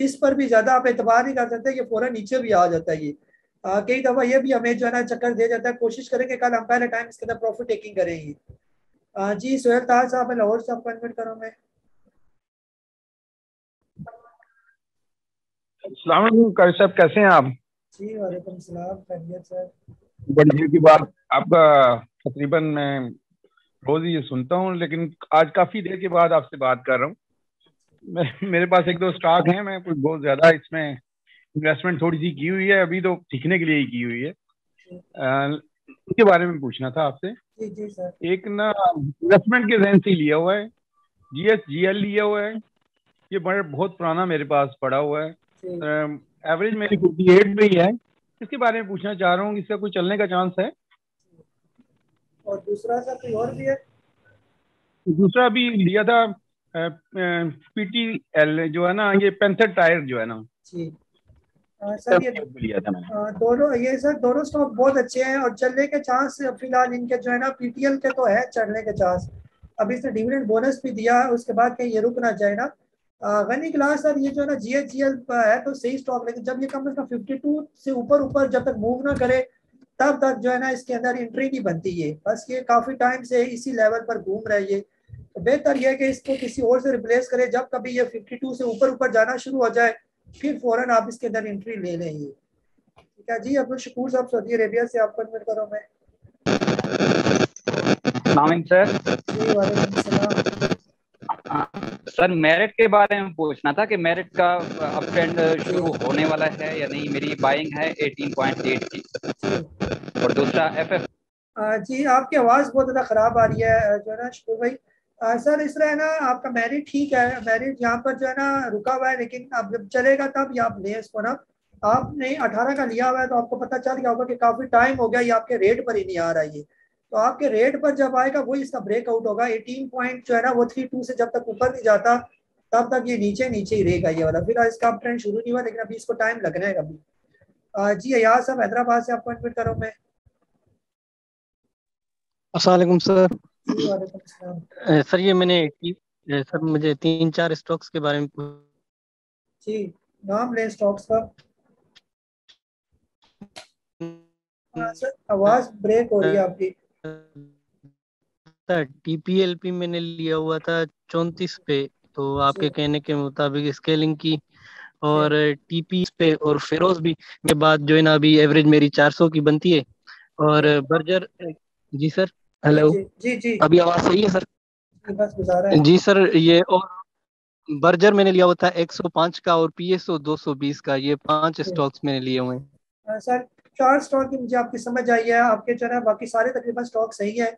इस पर भी ज़्यादा आप एतबार नहीं कर सकते, ये फौरन नीचे भी आ जाता है ये, कई दफ़ा ये भी हमें जो है ना चक्कर दे जाता है, कोशिश करें कि कल हम पहले टाइम इसके अंदर प्रॉफिट टेकिंग करेंगे। जी सोहेल ताज साहब मैं लाहौर से अपॉइंटमेंट करूँ मैं। अस्सलाम वालेकुम कारी साहब, कैसे हैं आप? जी वालेकुम सलाम, खैरियत सर। बड़ी की बात, आपका तकरीबन मैं रोज ये सुनता हूँ लेकिन आज काफ़ी देर के बाद आपसे बात कर रहा हूँ। मेरे पास एक दो स्टॉक हैं, मैं कुछ बहुत ज़्यादा इसमें इन्वेस्टमेंट थोड़ी सी की हुई है, अभी तो सीखने के लिए ही की हुई है। इसके बारे में पूछना था आपसे। जी जी सर। एक ना इन्वेस्टमेंट के जहन से लिया हुआ है, जी एस जी एल लिया हुआ है, ये बड़ा बहुत पुराना मेरे पास पड़ा हुआ है, एवरेज मेरी फिफ्टी एट में ही है। इसके बारे में पूछना चाह रहा हूँ, इसका कोई चलने का चांस है? और दूसरा सर कोई और भी है? दूसरा भी लिया था पीटीएल जो है ना, ये पैंसठ टायर जो है ना। जी आ, सर ये लिया था मैंने दोनों, ये सर दोनों स्टॉक बहुत अच्छे हैं और चलने के चांस फिलहाल इनके जो है ना पीटीएल के तो है चढ़ने के चांस, अभी से डिविडेंड बोनस भी दिया है, उसके बाद कहीं ये रुक ना जाए ना। गनी क्लास सर ये जो है ना जी एच जी एल है तो सही स्टॉक, लेकिन जब ये कम से कम फिफ्टी टू से ऊपर ऊपर जब तक मूव ना करे तब तक जो है ना इसके अंदर एंट्री नहीं बनती है। बस ये काफ़ी टाइम से इसी लेवल पर घूम रही है, तो बेहतर यह है कि इसको किसी और से रिप्लेस करें। जब कभी ये फिफ्टी टू से ऊपर ऊपर जाना शुरू हो जाए फिर फौरन आप इसके अंदर एंट्री ले लें। ये ठीक है जी। अब्दुल शकूर साहब सऊदी अरेबिया से आप कन्वर्ट करो मैं। सर मेरिट के बारे में पूछना था कि मेरिट का अप ट्रेंड शुरू होने वाला है या नहीं? मेरी बाइंग है अठारह पॉइंट आठ की। और दूसरा एफएफ। जी आपकी आवाज़ बहुत ज़्यादा ख़राब आ रही है जो है ना शुक्र भाई। आ, सर इस तरह है ना, आपका मेरिट ठीक है, मेरिट यहाँ पर जो है ना रुका हुआ है, लेकिन अब जब चलेगा तब ये आप लें इसको ना। आपने अठारह का लिया हुआ है तो आपको पता चल गया होगा कि काफ़ी टाइम हो गया ये आपके रेट पर ही नहीं आ रहा है, तो आपके रेट पर जब आएगा वही इसका ब्रेकआउट होगा। अठारह पॉइंट जो है ना वो थ्री टू से जब तक ऊपर नहीं जाता तब तक ये नीचे नीचे ही रहेगा ये वाला। फिलहाल इसका अप ट्रेंड शुरू नहीं हुआ लेकिन अभी इसको टाइम लगना है अभी। जी अयाज साहब हैदराबाद से अपॉइंटमेंट करो मैं। अस्सलाम सर। सर ये मैंने सर मुझे तीन चार स्टॉक्स के बारे में। जी नाम लें स्टॉक्स का। सर आवाज ब्रेक हो रही है आपकी। टीपीएलपी मैंने लिया हुआ था चौंतीस पे, तो आपके कहने के मुताबिक स्केलिंग की और टीपी पे और फिरोज भी के बाद जो है ना अभी एवरेज मेरी चार सौ की बनती है। और बर्जर। जी सर हेलो। जी जी अभी आवाज सही है सर? बस गुजारा है। जी सर ये और बर्जर मैंने लिया हुआ था एक सौ पाँच का और पीएसओ दो सौ बीस का, ये पांच स्टॉक्स मैंने लिए हुए हैं। सर चार स्टॉक की मुझे आपकी समझ आई है, आपके जो है बाकी सारे तकरीबन स्टॉक सही है।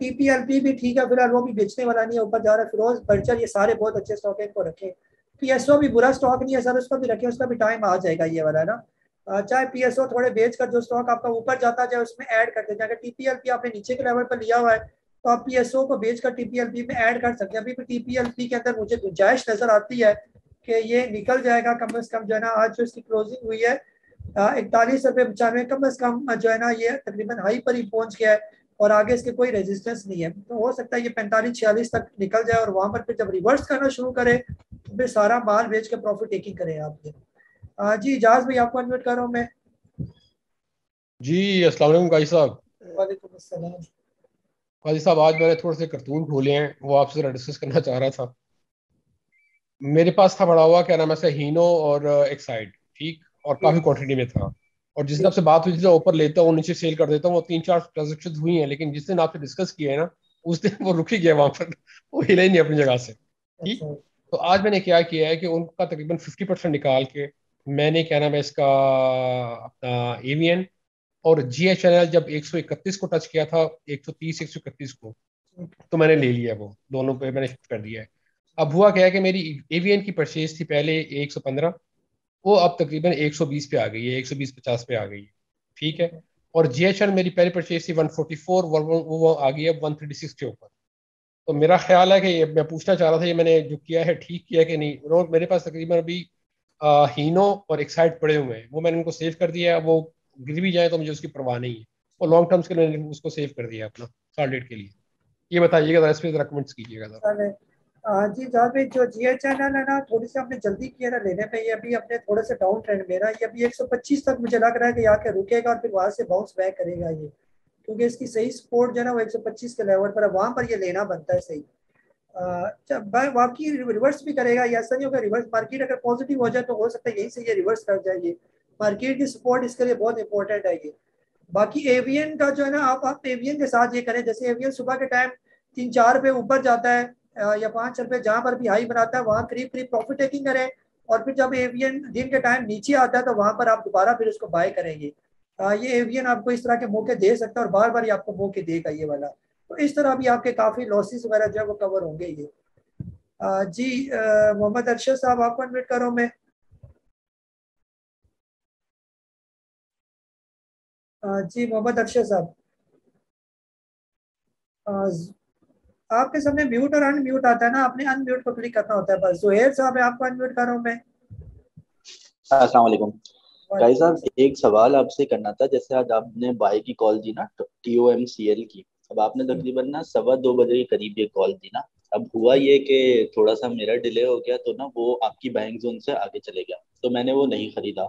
टी पी एल पी भी ठीक है, फिलहाल वो भी बेचने वाला नहीं है, ऊपर जा रहा है। फिरोज बर्जर ये सारे बहुत अच्छे स्टॉक हैं, इनको रखें। पी एस ओ भी बुरा स्टॉक नहीं है सर, उसको भी रखें, उसका भी टाइम आ जाएगा ये वाला ना। चाहे पी एस ओ थोड़े बेच कर जो स्टॉक आपका ऊपर जाता जाए उसमें ऐड कर दें। अगर टी पी एल पी आपने नीचे के लेवल पर लिया हुआ है तो आप पी एस ओ को बेच कर टी पी एल पी में ऐड कर सकते हैं। अभी भी टी पी एल पी के अंदर मुझे गुंजाइश नजर आती है कि ये निकल जाएगा कम अज़ कम जो है ना। आज जो इसकी क्लोजिंग हुई है इकतालीस रुपये पचानवे, कम अज़ कम जो है ना ये तकरीबन हाई पर ही पहुँच गया है और आगे इसके कोई रेजिस्टेंस नहीं है, तो हो सकता है ये पैंतालीस छियालीस तक निकल जाए और वहाँ पर फिर जब रिवर्स करना शुरू करे तो फिर सारा माल बेच के प्रॉफिट टेकिंग करें आप ये। जी इजाज भाई आपको इन्वाइट कर रहा हूँ मैं। जी अस्सलाम वालेकुम काजी साहब। वालेकुम अस्सलाम काजी साहब। आज मैंने थोड़े से करतून खोले हैं, वो आपसे जरा डिस्कस करना चाह रहा था। मेरे पास था बड़ा हुआ क्या नाम है हीनो और एक्साइड, ठीक, और काफ़ी क्वान्टिटी में था, और जिस दिन आपसे बात हुई जिस दिन ऊपर लेता हूँ नीचे सेल कर देता हूँ, वो तीन चार ट्रांजेक्शन हुई हैं, लेकिन जिस दिन आपसे डिस्कस किया है ना उस दिन वो रुक ही गया वहाँ पर, वो हिला ही नहीं अपनी जगह से, ठीक। तो आज मैंने क्या किया है कि उनका तकरीबन फिफ्टी परसेंट निकाल के मैंने क्या नाम है इसका अपना एवीएन और जी एच एन एल जब एक सौ इकतीस को टच किया था, एक सौ तीस एक सौ इकतीस को, तो मैंने ले लिया, वो दोनों पे मैंने शिफ्ट कर दिया है। अब हुआ क्या है कि मेरी एवीएन की परचेज थी पहले एक सौ पंद्रह, वो अब तकरीबन एक सौ बीस पे आ गई है, एक सौ बीस पचास पे आ गई है, ठीक है। और जीएचएन मेरी पहली परचेज थी एक सौ चौवालीस, वो वो आ गई है एक सौ छत्तीस के ऊपर। तो मेरा ख्याल है कि मैं पूछना चाह रहा था ये मैंने जो किया है ठीक किया है कि नहीं। और मेरे पास तकरीबन अभी हीनो और एक्साइड पड़े हुए हैं, वो मैंने उनको सेव कर दिया है, वो गिर भी जाए तो मुझे उसकी परवाह नहीं है, और लॉन्ग टर्म्स के लिए मैंने उसको सेव कर दिया अपना सॉलिड के लिए। ये बताइएगा जरा, इस पर रिकमेंड्स कीजिएगा। हाँ जी जहाँ पे जो जी एच एन एल है ना थोड़ी सी हमने जल्दी किया ना लेने पे, ये अभी अपने थोड़े से डाउन ट्रेंड में ना, ये अभी एक सौ पच्चीस तक मुझे लग रहा है कि यहाँ के रुकेगा और फिर वहाँ से बाउंस बैक करेगा ये, क्योंकि इसकी सही सपोर्ट जो है ना वो एक सौ पच्चीस के लेवल पर, वहाँ पर ये लेना बनता है सही। अच्छा बाकी रिवर्स भी करेगा या ऐसा नहीं होगा, रिवर्स मार्केट अगर पॉजिटिव हो जाए तो हो सकता है यहीं से ये रिवर्स कर जाइए, मार्केट की सपोर्ट इसके लिए बहुत इंपॉर्टेंट है ये। बाकी एवियन का जो है ना आप आप एवियन के साथ ये करें, जैसे एवियन सुबह के टाइम तीन चार पे ऊपर जाता है या पाँच रुपये जहाँ पर भी हाई बनाता है वहाँ करीब करीब प्रॉफिट टेकिंग करें, और फिर जब एवियन दिन के टाइम नीचे आता है तो वहाँ पर आप दोबारा फिर उसको बाय करेंगे। ये एवियन आपको इस तरह के मौके दे सकता है और बार बार ये आपको मौके देगा ये वाला, तो इस तरह भी आपके काफ़ी लॉसेस वगैरह जो है वो कवर होंगे ये। आ, जी मोहम्मद अरशद साहब आपको इन्वाइट कर रहा हूँ मैं। आ, जी मोहम्मद अरशद साहब आपके सामने म्यूट और अनम्यूट आता है ना, आपने अनम्यूट पर क्लिक करना होता है बस। जोहेर साहब आपको अनम्यूट कर रहा हूँ मैं। अस्सलाम वालेकुम भाई साहब, एक सवाल आपसे करना था। जैसे आज आपने बाय की कॉल दी ना T O M C L की, अब आपने तकरीबन ना सवा दो बजे के करीब ये कॉल दी ना, अब हुआ ये कि थोड़ा सा मेरा डिले हो गया तो ना वो आपकी बाइंग जोन से आगे चले गया तो मैंने वो नहीं खरीदा,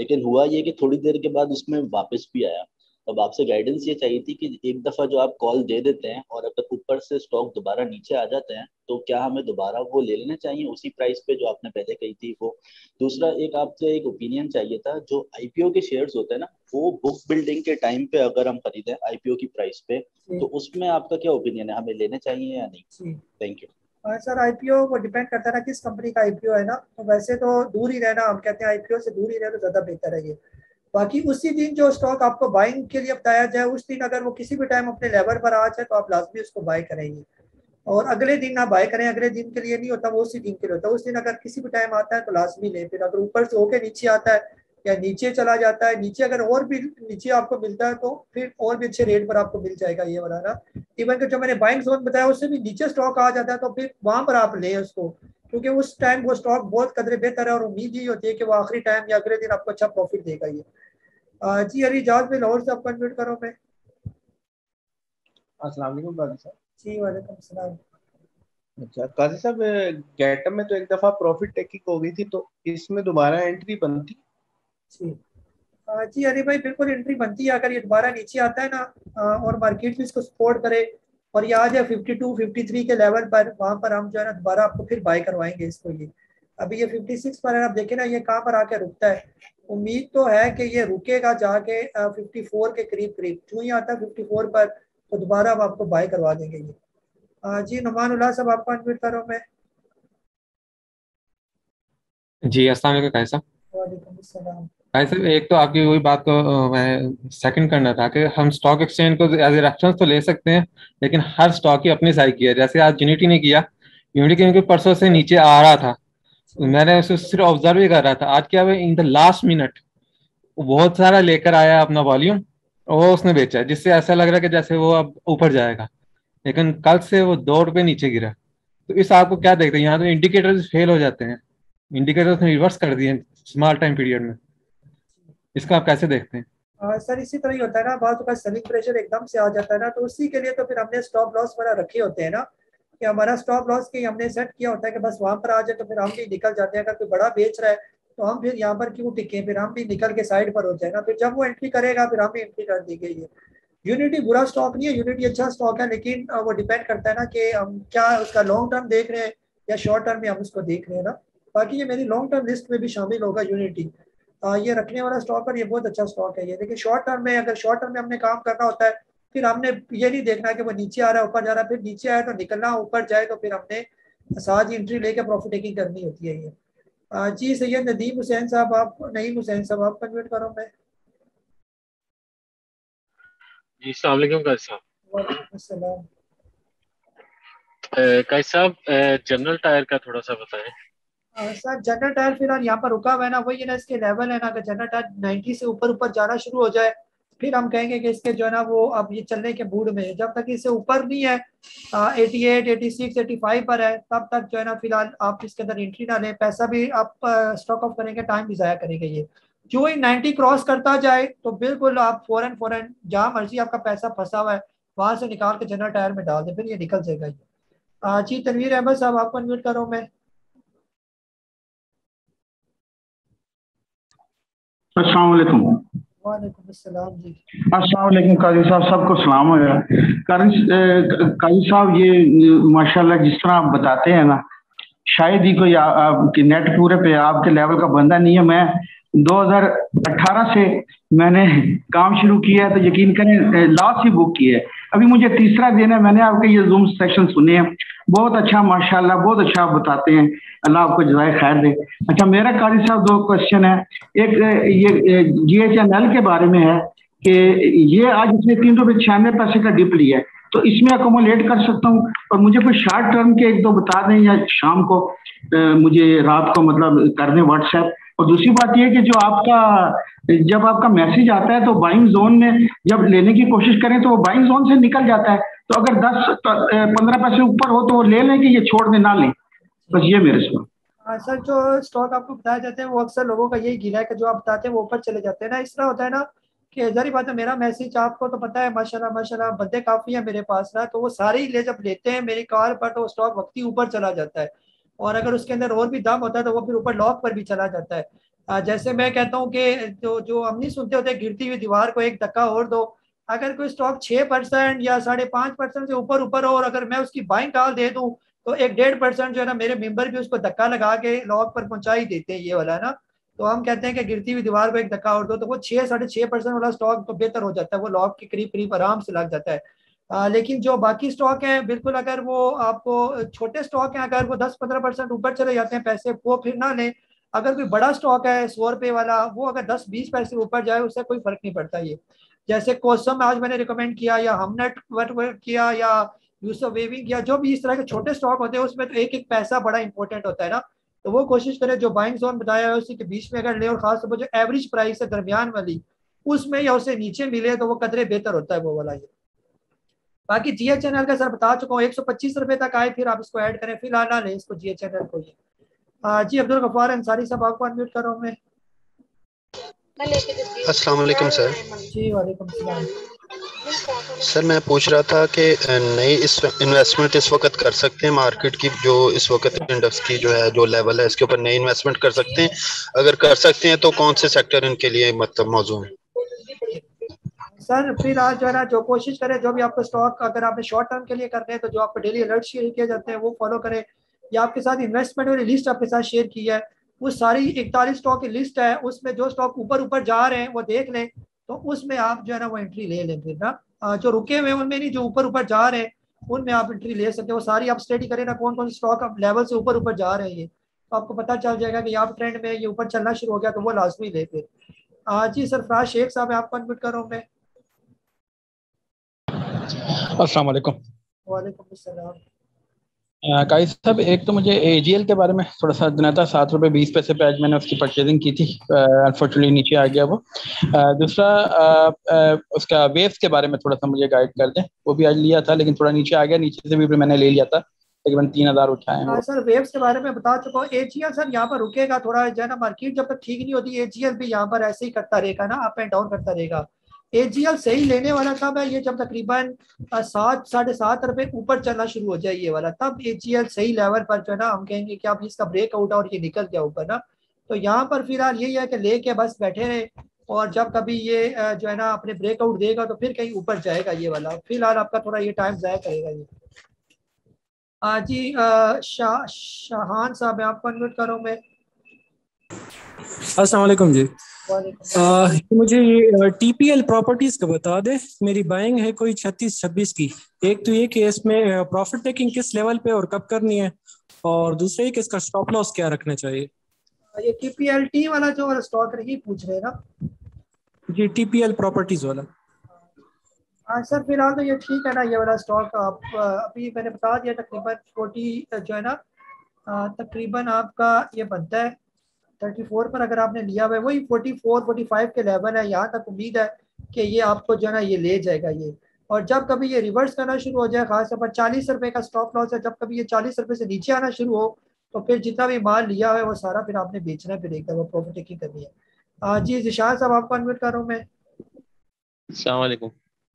लेकिन हुआ ये कि थोड़ी देर के बाद उसमें वापस भी आया। अब आपसे गाइडेंस ये चाहिए थी कि एक दफ़ा जो आप कॉल दे देते हैं और अगर ऊपर से स्टॉक दोबारा नीचे आ जाते हैं तो क्या हमें दोबारा वो ले लेना चाहिए उसी प्राइस पे जो आपने पहले कही थी वो। दूसरा एक आपसे एक ओपिनियन चाहिए था, जो आईपीओ के शेयर्स होते हैं ना वो बुक बिल्डिंग के टाइम पे अगर हम खरीदें आईपीओ की प्राइस पे तो उसमें आपका क्या ओपिनियन है, हमें लेने चाहिए या नहीं? Thank you. सर आईपीओ को डिपेंड करता है ना किस कंपनी का आईपीओ है ना, तो वैसे तो दूर ही रहना, हम कहते हैं आईपीओ से दूर ही रहना ज़्यादा बेहतर है ये। बाकी उसी दिन जो स्टॉक आपको बाइंग के लिए बताया जाए उस दिन अगर वो किसी भी टाइम अपने लेवल पर आ जाए तो आप लाजमी उसको बाय करेंगे, और अगले दिन ना बाय करें, अगले दिन के लिए नहीं होता वो उसी दिन के लिए होता है। उस दिन अगर किसी भी टाइम आता है तो लाजमी लें, फिर अगर ऊपर से होकर नीचे आता है या नीचे चला जाता है, नीचे अगर और भी नीचे आपको मिलता है तो फिर और भी अच्छे रेट पर आपको मिल जाएगा ये वाला ना। इवन के जो मैंने बाइंग जोन बताया उससे भी नीचे स्टॉक आ जाता है तो फिर वहाँ पर आप लें उसको, क्योंकि उस टाइम वो स्टॉक बहुत कदरे बेहतर है और उम्मीद यही होती है कि वो आखिरी टाइम या अगले दिन आपको अच्छा प्रॉफिट देगा ये। जी अली इजाज़ में लाहौर से आप कन्वर्ट करो मैं। अस्सलाम वालेकुम काजी साहब। जी वालेकुम सलाम। अच्छा काजी साहब गैटम में तो एक दफ़ा प्रॉफिट टेकिंग हो गई थी तो इसमें दोबारा एंट्री बनती? जी जी अली भाई बिल्कुल एंट्री बनती है, अगर ये दोबारा नीचे आता है ना और मार्केट भी इसको सपोर्ट करे और ये आ जाए फिफ्टी टू फिफ्टी थ्री के लेवल पर, वहाँ पर हम जो है ना दोबारा आपको फिर बाय करवाएंगे इसको। ये अभी ये फिफ्टी सिक्स पर आप देखें ना ये कहाँ पर आके रुकता है, उम्मीद तो है कि ये रुकेगा जाके चौवन के करीब करीब, क्यों ही आता है चौवन पर तो दोबारा अब आपको बाय करवा देंगे ये। आ, जी नुमानुल्लाह साहब आपको अनम्यूट कर रहा हूं मैं। जी अस्सलाम वालेकुम काजी साहब। वालेकुम अस्सलाम काजी साहब, एक तो आपकी वही बात को मैं सेकंड करना था कि हम स्टॉक एक्सचेंज को एज ए रेफरेंस तो ले सकते हैं लेकिन हर स्टॉक की अपनी साइकी है, जैसे आज यूनिटी ने किया, यूनिटी के परसों से नीचे आ रहा था, मैंने उसे सिर्फ ऑब्जर्व ही कर रहा था, आज क्या हुआ इन द लास्ट मिनट बहुत सारा लेकर आया अपना वॉल्यूम और उसने बेचा, जिससे ऐसा लग रहा है कि जैसे वो अब ऊपर जाएगा, लेकिन कल से वो दो रुपये नीचे गिरा। तो इस आपको क्या देखते हैं, यहाँ तो इंडिकेटर्स फेल हो जाते हैं, इंडिकेटर्स ने रिवर्स कर दिए स्मॉल टाइम पीरियड में, इसका आप कैसे देखते हैं? आ, सर इसी तरह ही होता है ना, बहुत सेलिंग प्रेशर एकदम से आ जाता है ना, तो उसी के लिए तो फिर हमने स्टॉप लॉस वगैरह रखे होते हैं ना, कि हमारा स्टॉप लॉस के हमने सेट किया होता है कि बस वहाँ पर आ जाए तो फिर हम भी निकल जाते हैं, अगर कोई बड़ा बेच रहा है तो हम फिर यहाँ पर क्यों टिके, फिर हम भी निकल के साइड पर हो जाएगा, फिर जब वो एंट्री करेगा फिर हम भी एंट्री कर देंगे ये। यूनिटी बुरा स्टॉक नहीं है, यूनिटी अच्छा स्टॉक है, लेकिन वो डिपेंड करता है ना कि हम क्या उसका लॉन्ग टर्म देख रहे हैं या शॉर्ट टर्म में हम उसको देख रहे हैं ना। बाकी ये मेरी लॉन्ग टर्म लिस्ट में भी शामिल होगा यूनिटी, ये रखने वाला स्टॉक है, ये बहुत अच्छा स्टॉक है ये, लेकिन शॉर्ट टर्म में अगर शॉर्ट टर्म में हमने काम करना होता है फिर हमने ये नहीं देखना कि वो नीचे आ रहा है ऊपर जा रहा है, फिर नीचे आया तो निकलना, ऊपर जाए तो फिर हमने साथ ही एंट्री लेके प्रॉफिट टेकिंग करनी होती है ये। जी सैयद नदीम हुसैन साहब आप नईम हुसैन साहब आप कन्वर्ट करो मैं। जी अस्सलाम वालेकुम काजी साहब। वालेकुम सलाम काजी साहब, जनरल टायर का थोड़ा सा बताएं। सर जनरल टायर फिलहाल यहाँ पर रुका हुआ है ना, वही है ना इसके लेवल है ना, अगर जनरल टायर नाइन्टी से ऊपर ऊपर जाना शुरू हो जाए फिर हम कहेंगे कि इसके जो है ना वो अब ये चलने के मूड में है, जब तक इससे ऊपर नहीं है अठासी, छियासी, पचासी पर है तब तक जो है ना फिलहाल आप इसके अंदर एंट्री ना लें, पैसा भी आप स्टॉक ऑफ करेंगे, टाइम भी ज़ाया करेंगे ये। जो ही नब्बे क्रॉस करता जाए तो बिल्कुल आप फौरन फौरन जहाँ मर्जी आपका पैसा फंसा हुआ है वहाँ से निकाल के जनरल टायर में डाल दें, फिर ये निकल जाएगा ये। जी तनवीर अहमद साहब आपको इन्वाइट कर रहा हूँ मैं। अस्सलाम वालेकुम। वालेकुम अस्सलाम जी। अस्सलाम वालेकुम काजी साहब, सबको सलाम हो गया। काजी साहब ये माशाल्लाह जिस तरह आप बताते हैं ना, शायद ही कोई आपके नेट पूरे पे आपके लेवल का बंदा नहीं है। मैं दो हज़ार अठारह से मैंने काम शुरू किया है तो यकीन करें लास्ट ही बुक की है, अभी मुझे तीसरा दिन है। मैंने आपके ये जूम सेक्शन सुने हैं, बहुत अच्छा माशाल्लाह, बहुत अच्छा आप बताते हैं, अल्लाह आपको जज़ाय खैर दे। अच्छा मेरा काजी साहब दो क्वेश्चन है, एक ये जी एच एन एल के बारे में है कि ये आज इसने तीन सौ छियानवे पैसे का डिप लिया है, तो इसमें अकोमोडेट कर सकता हूँ? और मुझे कोई शॉर्ट टर्म के एक दो बता दें या शाम को ए, मुझे रात को मतलब कर दें व्हाट्सएप। और दूसरी बात यह है कि जो आपका जब आपका मैसेज आता है तो बाइंग जोन में जब लेने की कोशिश करें तो वो बाइंग जोन से निकल जाता है, तो अगर दस पंद्रह पैसे ऊपर हो तो वो ले लें कि ये छोड़ दें ना लें? बस ये मेरे सवाल। हाँ सर, जो स्टॉक आपको बताया जाता है वो अक्सर लोगों का यही गिरा है कि जो आप बताते हैं वो ऊपर चले जाते हैं ना। इस तरह होता है ना कि जरी बात है, मेरा मैसेज आपको तो पता है माशाल्लाह माशाल्लाह बंदे काफ़ी है मेरे पास ना, तो वो सारे ही ले जब लेते हैं मेरी कार पर तो वो स्टॉक वक्ती ऊपर चला जाता है, और अगर उसके अंदर और भी दाम होता है तो वो फिर ऊपर लॉक पर भी चला जाता है। आ, जैसे मैं कहता हूँ कि जो जो हम नहीं सुनते होते गिरती हुई दीवार को एक धक्का और दो, अगर कोई स्टॉक छः परसेंट या साढ़े पाँच परसेंट से ऊपर ऊपर हो और अगर मैं उसकी बाइंग कॉल दे दूँ तो एक डेढ़ परसेंट जो है ना मेरे मेम्बर भी उसको धक्का लगा के लॉक पर पहुँचा ही देते हैं, ये वाला ना। तो हम कहते हैं कि गिरती हुई दीवार को एक धक्का और दो, तो वो छः साढ़े छः परसेंट वाला स्टॉक तो बेहतर हो जाता है, वो लॉक के करीब करीब आराम से लग जाता है। आ, लेकिन जो बाकी स्टॉक हैं बिल्कुल, अगर वो आपको छोटे स्टॉक हैं अगर वो दस पंद्रह परसेंट ऊपर चले जाते हैं पैसे वो फिर ना लें। अगर कोई बड़ा स्टॉक है सौ रुपये वाला, वो अगर दस बीस पैसे ऊपर जाए उससे कोई फर्क नहीं पड़ता। ये जैसे कोसम आज मैंने रिकमेंड किया या हमनेट वर्क किया या यूसुफ वेविंग किया, जो भी इस तरह के छोटे स्टॉक होते हैं उसमें तो एक एक पैसा बड़ा इंपॉर्टेंट होता है ना, तो वो कोशिश करें जो बाइंग जोन बताया है उसी के बीच में अगर ले, और खासतौर पर जो एवरेज प्राइस है दरमियान वाली उसमें या उससे नीचे मिले तो वो कदरे बेहतर होता है, वो वाला। ये बाकी जी एच एन एल का सर बता चुका हूँ, एक सौ पच्चीस रुपये तक आए फिर आप इसको ऐड करें, फिलहाल ना लें इसको जी एच एन एल को। ये जी अब्दुल गफ्फार अंसारी साहब आपको अनम्यूट कर रहा हूँ मैं। अस्सलाम वालेकुम सर। जी वालेकुम सलाम सर, मैं पूछ रहा था कि नई इस इन्वेस्टमेंट इस वक्त कर सकते हैं मार्केट की जो इस वक्त इंडेक्स की जो है जो लेवल है इसके ऊपर नई इन्वेस्टमेंट कर सकते हैं? अगर कर सकते हैं तो कौन से सेक्टर इनके लिए मतलब मौजू है? सर फिलहाल जो है ना जो कोशिश करें जो भी आपको स्टॉक अगर आपने शॉर्ट टर्म के लिए करते हैं तो जो आपको डेली अलर्ट शेयर किए जाते हैं वो फॉलो करें, या आपके साथ इन्वेस्टमेंट वाली लिस्ट आपके साथ शेयर की है वो सारी इकतालीस स्टॉक की लिस्ट है, उसमें जो स्टॉक ऊपर ऊपर जा रहे हैं वो देख लें तो उसमें आप जो है ना वो एंट्री ले लें। फिर ना जो रुके हुए उनमें नहीं, जो ऊपर ऊपर जा रहे हैं उनमें आप एंट्री ले सकते हो। सारी आप स्टडी करें ना कौन कौन से स्टॉक आप लेवल से ऊपर ऊपर जा रहे हैं, ये तो आपको पता चल जाएगा कि आप ट्रेंड में ये ऊपर चलना शुरू हो गया तो वो लाजमी ले। फिर आज ही सरफराज शेख साहब आपको अनम्यूट कर रहा हूँ मैं। अस्सलाम वालेकुम। वालेकुम अस्सलाम। काजी साहब एक तो मुझे ए जी एल के बारे में थोड़ा सा देना था, सात रुपये बीस पैसे पे आज मैंने उसकी परचेजिंग की थी, अनफॉर्चुनेटली नीचे आ गया वो। आ, दूसरा आ, आ, उसका वेव्स के बारे में थोड़ा सा मुझे गाइड कर दें, वो भी आज लिया था लेकिन थोड़ा नीचे आ गया, नीचे से भी मैंने ले लिया था तकरीबन तीन हज़ार उठाए हैं। सर वेव्स के बारे में बता चुका हूँ। ए जी एल सर यहाँ पर रुकेगा थोड़ा जो है ना, मार्केट जब तक ठीक नहीं होती ए जी एल भी यहाँ पर ऐसे ही करता रहेगा ना, अप एंड डाउन करता रहेगा। एजीएल सही लेने वाला तब है ये जब तकरीबन सात साढ़े सात रुपये ऊपर चलना शुरू हो जाए ये वाला, तब एजीएल सही लेवल पर जो है ना हम कहेंगे कि अब इसका ब्रेक आउट और ये निकल गया ऊपर ना। तो यहाँ पर फिलहाल यही है कि लेके बस बैठे रहे और जब कभी ये जो है ना अपने ब्रेकआउट देगा तो फिर कहीं ऊपर जाएगा ये वाला, फिलहाल आपका थोड़ा ये टाइम ज़ाया करेगा ये। हाँ जी शाह शाहान साहब आपको अनम्यूट कर रहा हूँ मैं। अस्सलाम वालेकुम जी। आ, मुझे ये टीपीएल प्रॉपर्टीज का बता दे, मेरी बाइंग है कोई छत्तीस छब्बीस की। एक तो ये कि इसमें प्रॉफिट टेकिंग किस लेवल पे और कब करनी है, और दूसरा ये कि इसका स्टॉप लॉस क्या रखना चाहिए। ये टीपीएल टी वाला जो स्टॉक रही पूछ रहे हैं ना? जी टीपीएल प्रॉपर्टीज वाला। हाँ सर फिलहाल तो ये ठीक है ना ये वाला स्टॉक, आप अभी मैंने बता दिया तकरीबन फोर्टी जो है ना तकरीबन आपका ये बनता है थर्टी फोर पर अगर आपने लिया हुआ है, वही फोर्टी फोर फोर्टी फाइव के लेवल है, यहाँ तक उम्मीद है कि ये आपको जो है ना ये ले जाएगा ये। और जब कभी ये रिवर्स करना शुरू हो जाए खासतौर पर चालीस रुपये का स्टॉप लॉस है, जब कभी ये चालीस रुपये से नीचे आना शुरू हो तो फिर जितना भी माल लिया हुआ है वो सारा फिर आपने बेचना, फिर एक दफा प्रॉफिट टेकिंग करनी है। जी जिशान साहब आपको अनम्यूट कर रहा हूँ मैं। अस्सलाम वालेकुम।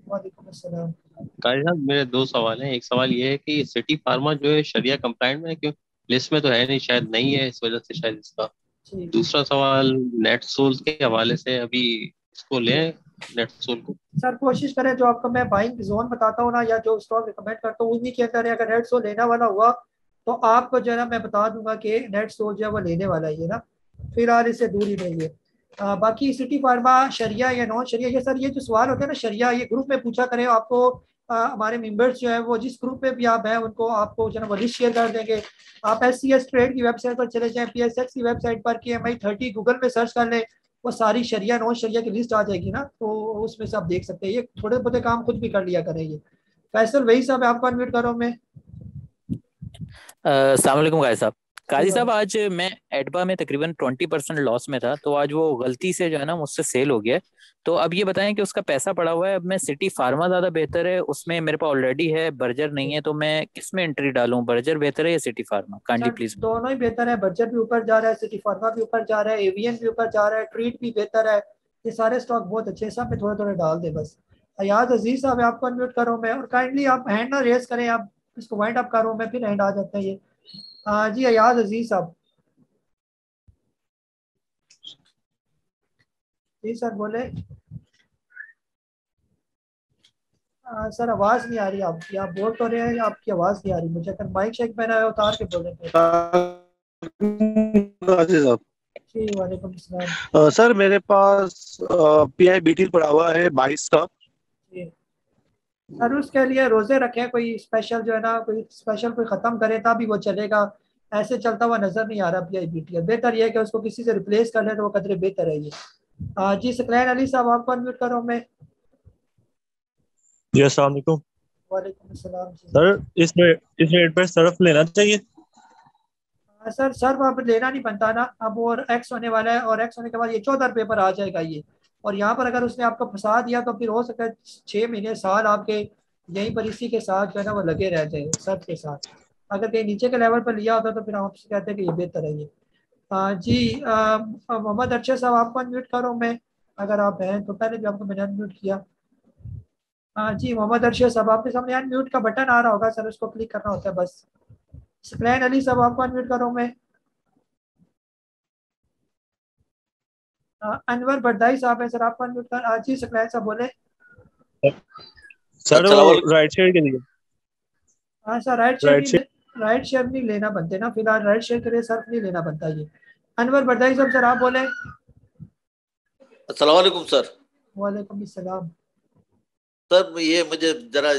वालेकुम अस्सलाम। काजी साहब मेरे दो सवाल हैं, एक सवाल ये है कि सिटी फार्मा जो है शरिया कंप्लाइंट में क्यों लिस्ट में तो है नहीं, शायद नहीं है इस वजह से शायद इसका। दूसरा सवाल नेट सोल्स के हवाले से, अभी इसको लें नेटसोल को। सर कोशिश करें जो आपको मैं बाइंग जोन बताता हूँ ना या जो स्टॉक रिकमेंड करता हूँ उन्हीं के अंदर अगर नेटसोल लेना वाला हुआ तो आपको जो है ना मैं बता दूंगा कि नेटसोल जो है वो लेने वाला ही है ना, फिलहाल इससे दूरी नहीं है। आ, बाकी सिटी फार्मा शरिया या नॉन शरिया, ये सर ये जो सवाल होते हैं ना शरिया, ये ग्रुप में पूछा करें। आपको आ, हमारे मेंबर्स जो है वो जिस ग्रुप में भी आप हैं उनको आपको जो है वो लिस्ट शेयर कर देंगे। आप एस सी एस ट्रेड की वेबसाइट पर चले जाएं, पी एस एक्स की वेबसाइट पर K M I thirty Google में सर्च कर लें, वो सारी शरिया नॉन शरिया की लिस्ट आ जाएगी ना, तो उसमें से आप देख सकते हैं। ये थोड़े बहुत काम खुद भी कर लिया करें। ये फैसल वही साहब आपको अनम्यूट कर रहा हूँ मैं। अस्सलाम वालेकुम गाइस साहब। काजी साहब आज मैं एडबा में तकरीबन बीस परसेंट लॉस में था, तो आज वो गलती से जो है ना मुझसे सेल हो गया। तो अब ये बताएं कि उसका पैसा पड़ा हुआ है, अब मैं सिटी फार्मा ज़्यादा बेहतर है, उसमें मेरे पास ऑलरेडी है, बर्जर नहीं है, तो मैं किस में एंट्री डालूं? बर्जर बेहतर है या सिटी फार्मा? कांडी प्लीज। दोनों ही बेहतर है, बर्जर भी ऊपर जा रहा है, सिटी फार्मा भी ऊपर जा रहा है, एवियन भी ऊपर जा रहा है, ट्रीट भी बेहतर है, ये सारे स्टॉक बहुत अच्छे हैं, सब में थोड़े थोड़े डाल दे बस। अयाज अजीज साहब आपको अनम्यूट करो मैं, और काइंडली आप हैंड ना रेज करें, आप इसको वाइंड अप करो मैं फिर हैंड आ जाता है ये। हाँ जी अयाज अजीज साहब जी सर बोले। आ, सर आवाज नहीं आ रही आपकी, आप बोल तो रहे हैं आपकी आवाज नहीं आ रही मुझे। अगर माइक शेक पहना है उतार के बोले। जी वालेकुम सलाम। सर मेरे पास पी आई बी टी पड़ा हुआ है बाईस का। सर उसके लिए रोजे रखें, कोई स्पेशल जो है ना कोई स्पेशल कोई खत्म करे तभी वो चलेगा, ऐसे चलता हुआ नजर नहीं आ रहा पी आई बी टी। बेहतर यह है कि उसको किसी से रिप्लेस कर ले तो वो कदरे बेहतर है ये। आ, जी सकलैन अली साहब आपको अनम्यूट कर रहा हूं मैं। जी अस्सलाम वालेकुम। वालेकुम अस्सलाम। सर इस रेट इस रेट पर सर्फ लेना चाहिए? हाँ सर सर्फ अब लेना नहीं बनता ना, अब और एक्स होने वाला है और एक्स होने के बाद ये चौदह रुपये पर आ जाएगा ये, और यहाँ पर अगर उसने आपको फंसा दिया तो फिर हो सकता है छः महीने साल आपके यहीं पर इसी के साथ जो है ना वो लगे रह जाए सब के साथ। अगर कहीं नीचे के लेवल पर लिया होता तो फिर हम आपसे कहते हैं कि ये बेहतर है ये। आ, जी मोहम्मद अरशद साहब आपको अनम्यूट करो मैं अगर आप हैं तो, पहले भी आपको मैंने अनम्यूट किया। हाँ जी मोहम्म्मद अरशद साहब आपके सामने अनम्यूट का बटन आ रहा होगा सर, उसको क्लिक करना होता है बस। सकलैन अली साहब आपको अनम्यूट करो मैं। अनवर बर्दाई साहब है सर आपको अनम्यूट कर। आज ही सकलैन साहब बोले। सर वो राइट शेयर के लिए। हाँ sir right share right share नहीं लेना बनते ना फिलहाल, राइट शेयर के लिए सर्फ नहीं लेना बनता ये। अनवर बर्दाई साहब सर आप बोले। अस्सलाम वालेकुम सर। वालेकुम अस्सलाम। सर ये मुझे जरा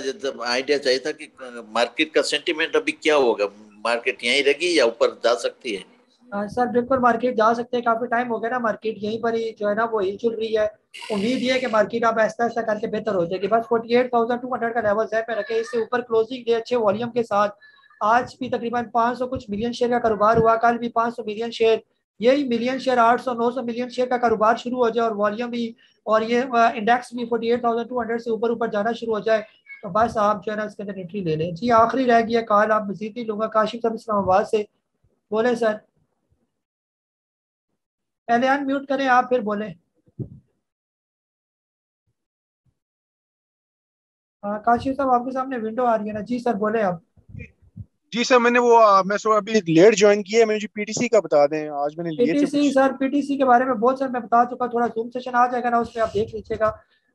आइडिया चाहिए था कि मार्केट का सेंटिमेंट अभी क्या होगा, मार्केट यहीं रहेगी या ऊपर जा सकती है? आ, सर बिल्कुल मार्केट जा सकते हैं, काफी टाइम हो गया ना मार्केट यहीं पर ही जो है ना वो ही चल रही है। उम्मीद ये है कि मार्केट आप ऐसा ऐसा करके बेहतर हो जाएगी। बस अड़तालीस हज़ार दो सौ का लेवल है पे रखे, इससे ऊपर क्लोजिंग डे अच्छे वॉल्यूम के साथ। आज भी तकरीबन पाँच सौ कुछ मिलियन शेयर का कारोबार हुआ, कल भी पाँच सौ मिलियन शेयर, यही मिलियन शेयर आठ सौ नौ सौ मिलियन शेयर का कारोबार शुरू हो जाए और वॉल्यूम भी और ये इंडेक्स भी forty eight thousand two hundred से ऊपर ऊपर जाना शुरू हो जाए तो बस आप जो है ना इसके अंदर एंट्री ले लें। जी आखिरी रह गया कॉल, आप मजीद नहीं लूँगा। काशिफ साहब इस्लामाबाद से बोले सर, पहले अनम्यूट करें आप फिर बोले। काशिफ साहब आपके सामने विंडो आ रही है ना। जी सर बोले आप। जी सर मैंने वो मैं सो अभी लेट ज्वाइन किया है, मुझे पीटीसी का बता दें आज मैंने लेट। पीटीसी सर पीटीसी के बारे में बहुत सर मैं बता चुका, थोड़ा जूम सेशन आ जाएगा ना उसमें आप देख लीजिएगा।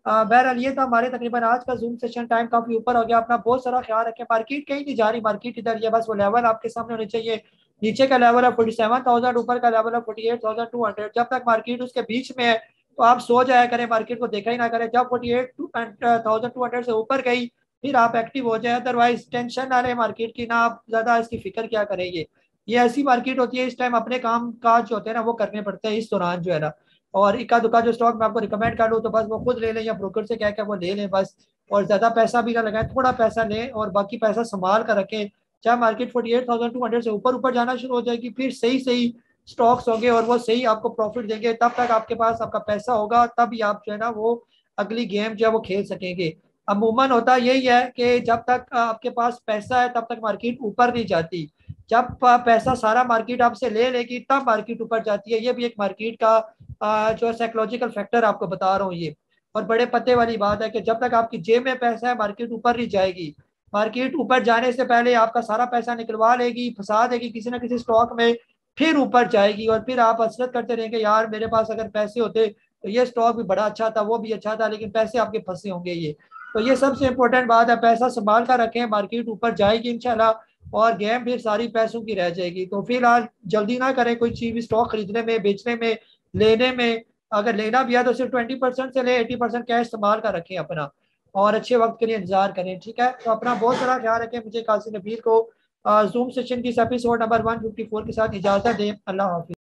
बहरहाल ये था हमारे तकरीबन आज का जूम सेशन, टाइम काफी ऊपर हो गया। अपना बहुत सारा ख्याल रखें, मार्केट कहीं नहीं जा रही, मार्केट इधर ये बस वो लेवल आपके सामने होने चाहिए। नीचे का लेवल है सैंतालीस हज़ार, ऊपर का लेवल है अड़तालीस हज़ार दो सौ। जब तक मार्केट उसके बीच में है तो आप सो जाया करें, मार्केट को देखा ही ना करें। जब अड़तालीस हज़ार दो सौ से ऊपर गई फिर आप एक्टिव हो जाए, अदरवाइज टेंशन ना रहे मार्केट की, ना आप ज़्यादा इसकी फिक्र क्या करेंगे। ये ऐसी मार्केट होती है, इस टाइम अपने काम काज जो होते हैं ना वो करने पड़ते हैं इस दौरान जो है ना। और इक्का दुक्का जो स्टॉक मैं आपको रिकमेंड कर लूँ तो बस वो खुद ले लें या ब्रोकर से कह के वो ले लें बस, और ज़्यादा पैसा भी ना लगाएं, थोड़ा पैसा लें और बाकी पैसा संभाल कर रखें। चाहे मार्केट अड़तालीस हज़ार दो सौ से ऊपर ऊपर जाना शुरू हो जाएगी फिर सही सही स्टॉक्स होंगे और वो सही आपको प्रॉफिट देंगे, तब तक आपके पास आपका पैसा होगा, तभी आप जो है ना वो अगली गेम जो है वो खेल सकेंगे। अमूमन होता यही है कि जब तक आपके पास पैसा है तब तक मार्केट ऊपर नहीं जाती, जब पैसा सारा मार्केट आपसे ले लेगी तब मार्केट ऊपर जाती है। ये भी एक मार्केट का जो साइकोलॉजिकल फैक्टर आपको बता रहा हूँ ये, और बड़े पते वाली बात है कि जब तक आपकी जेब में पैसा है मार्केट ऊपर नहीं जाएगी। मार्केट ऊपर जाने से पहले आपका सारा पैसा निकलवा लेगी, फंसा देगी किसी ना किसी स्टॉक में, फिर ऊपर जाएगी और फिर आप हसरत करते रहेंगे यार मेरे पास अगर पैसे होते तो ये स्टॉक भी बड़ा अच्छा था, वो भी अच्छा था, लेकिन पैसे आपके फंसे होंगे ये। तो ये सबसे इंपॉर्टेंट बात है, पैसा संभाल कर रखें, मार्केट ऊपर जाएगी इंशाल्लाह और गेम फिर सारी पैसों की रह जाएगी। तो फिलहाल जल्दी ना करें कोई चीज़ स्टॉक खरीदने में, बेचने में, लेने में। अगर लेना भी है तो सिर्फ ट्वेंटी परसेंट से ले एटी परसेंट कैश संभाल कर रखें अपना, और अच्छे वक्त के लिए इंतजार करें, ठीक है। तो अपना बहुत सारा ख्याल रखें। मुझे काजी नबील को जूम सेशन की episode number one fifty four के साथ इजाज़त दें। अल्लाह हाफिज़।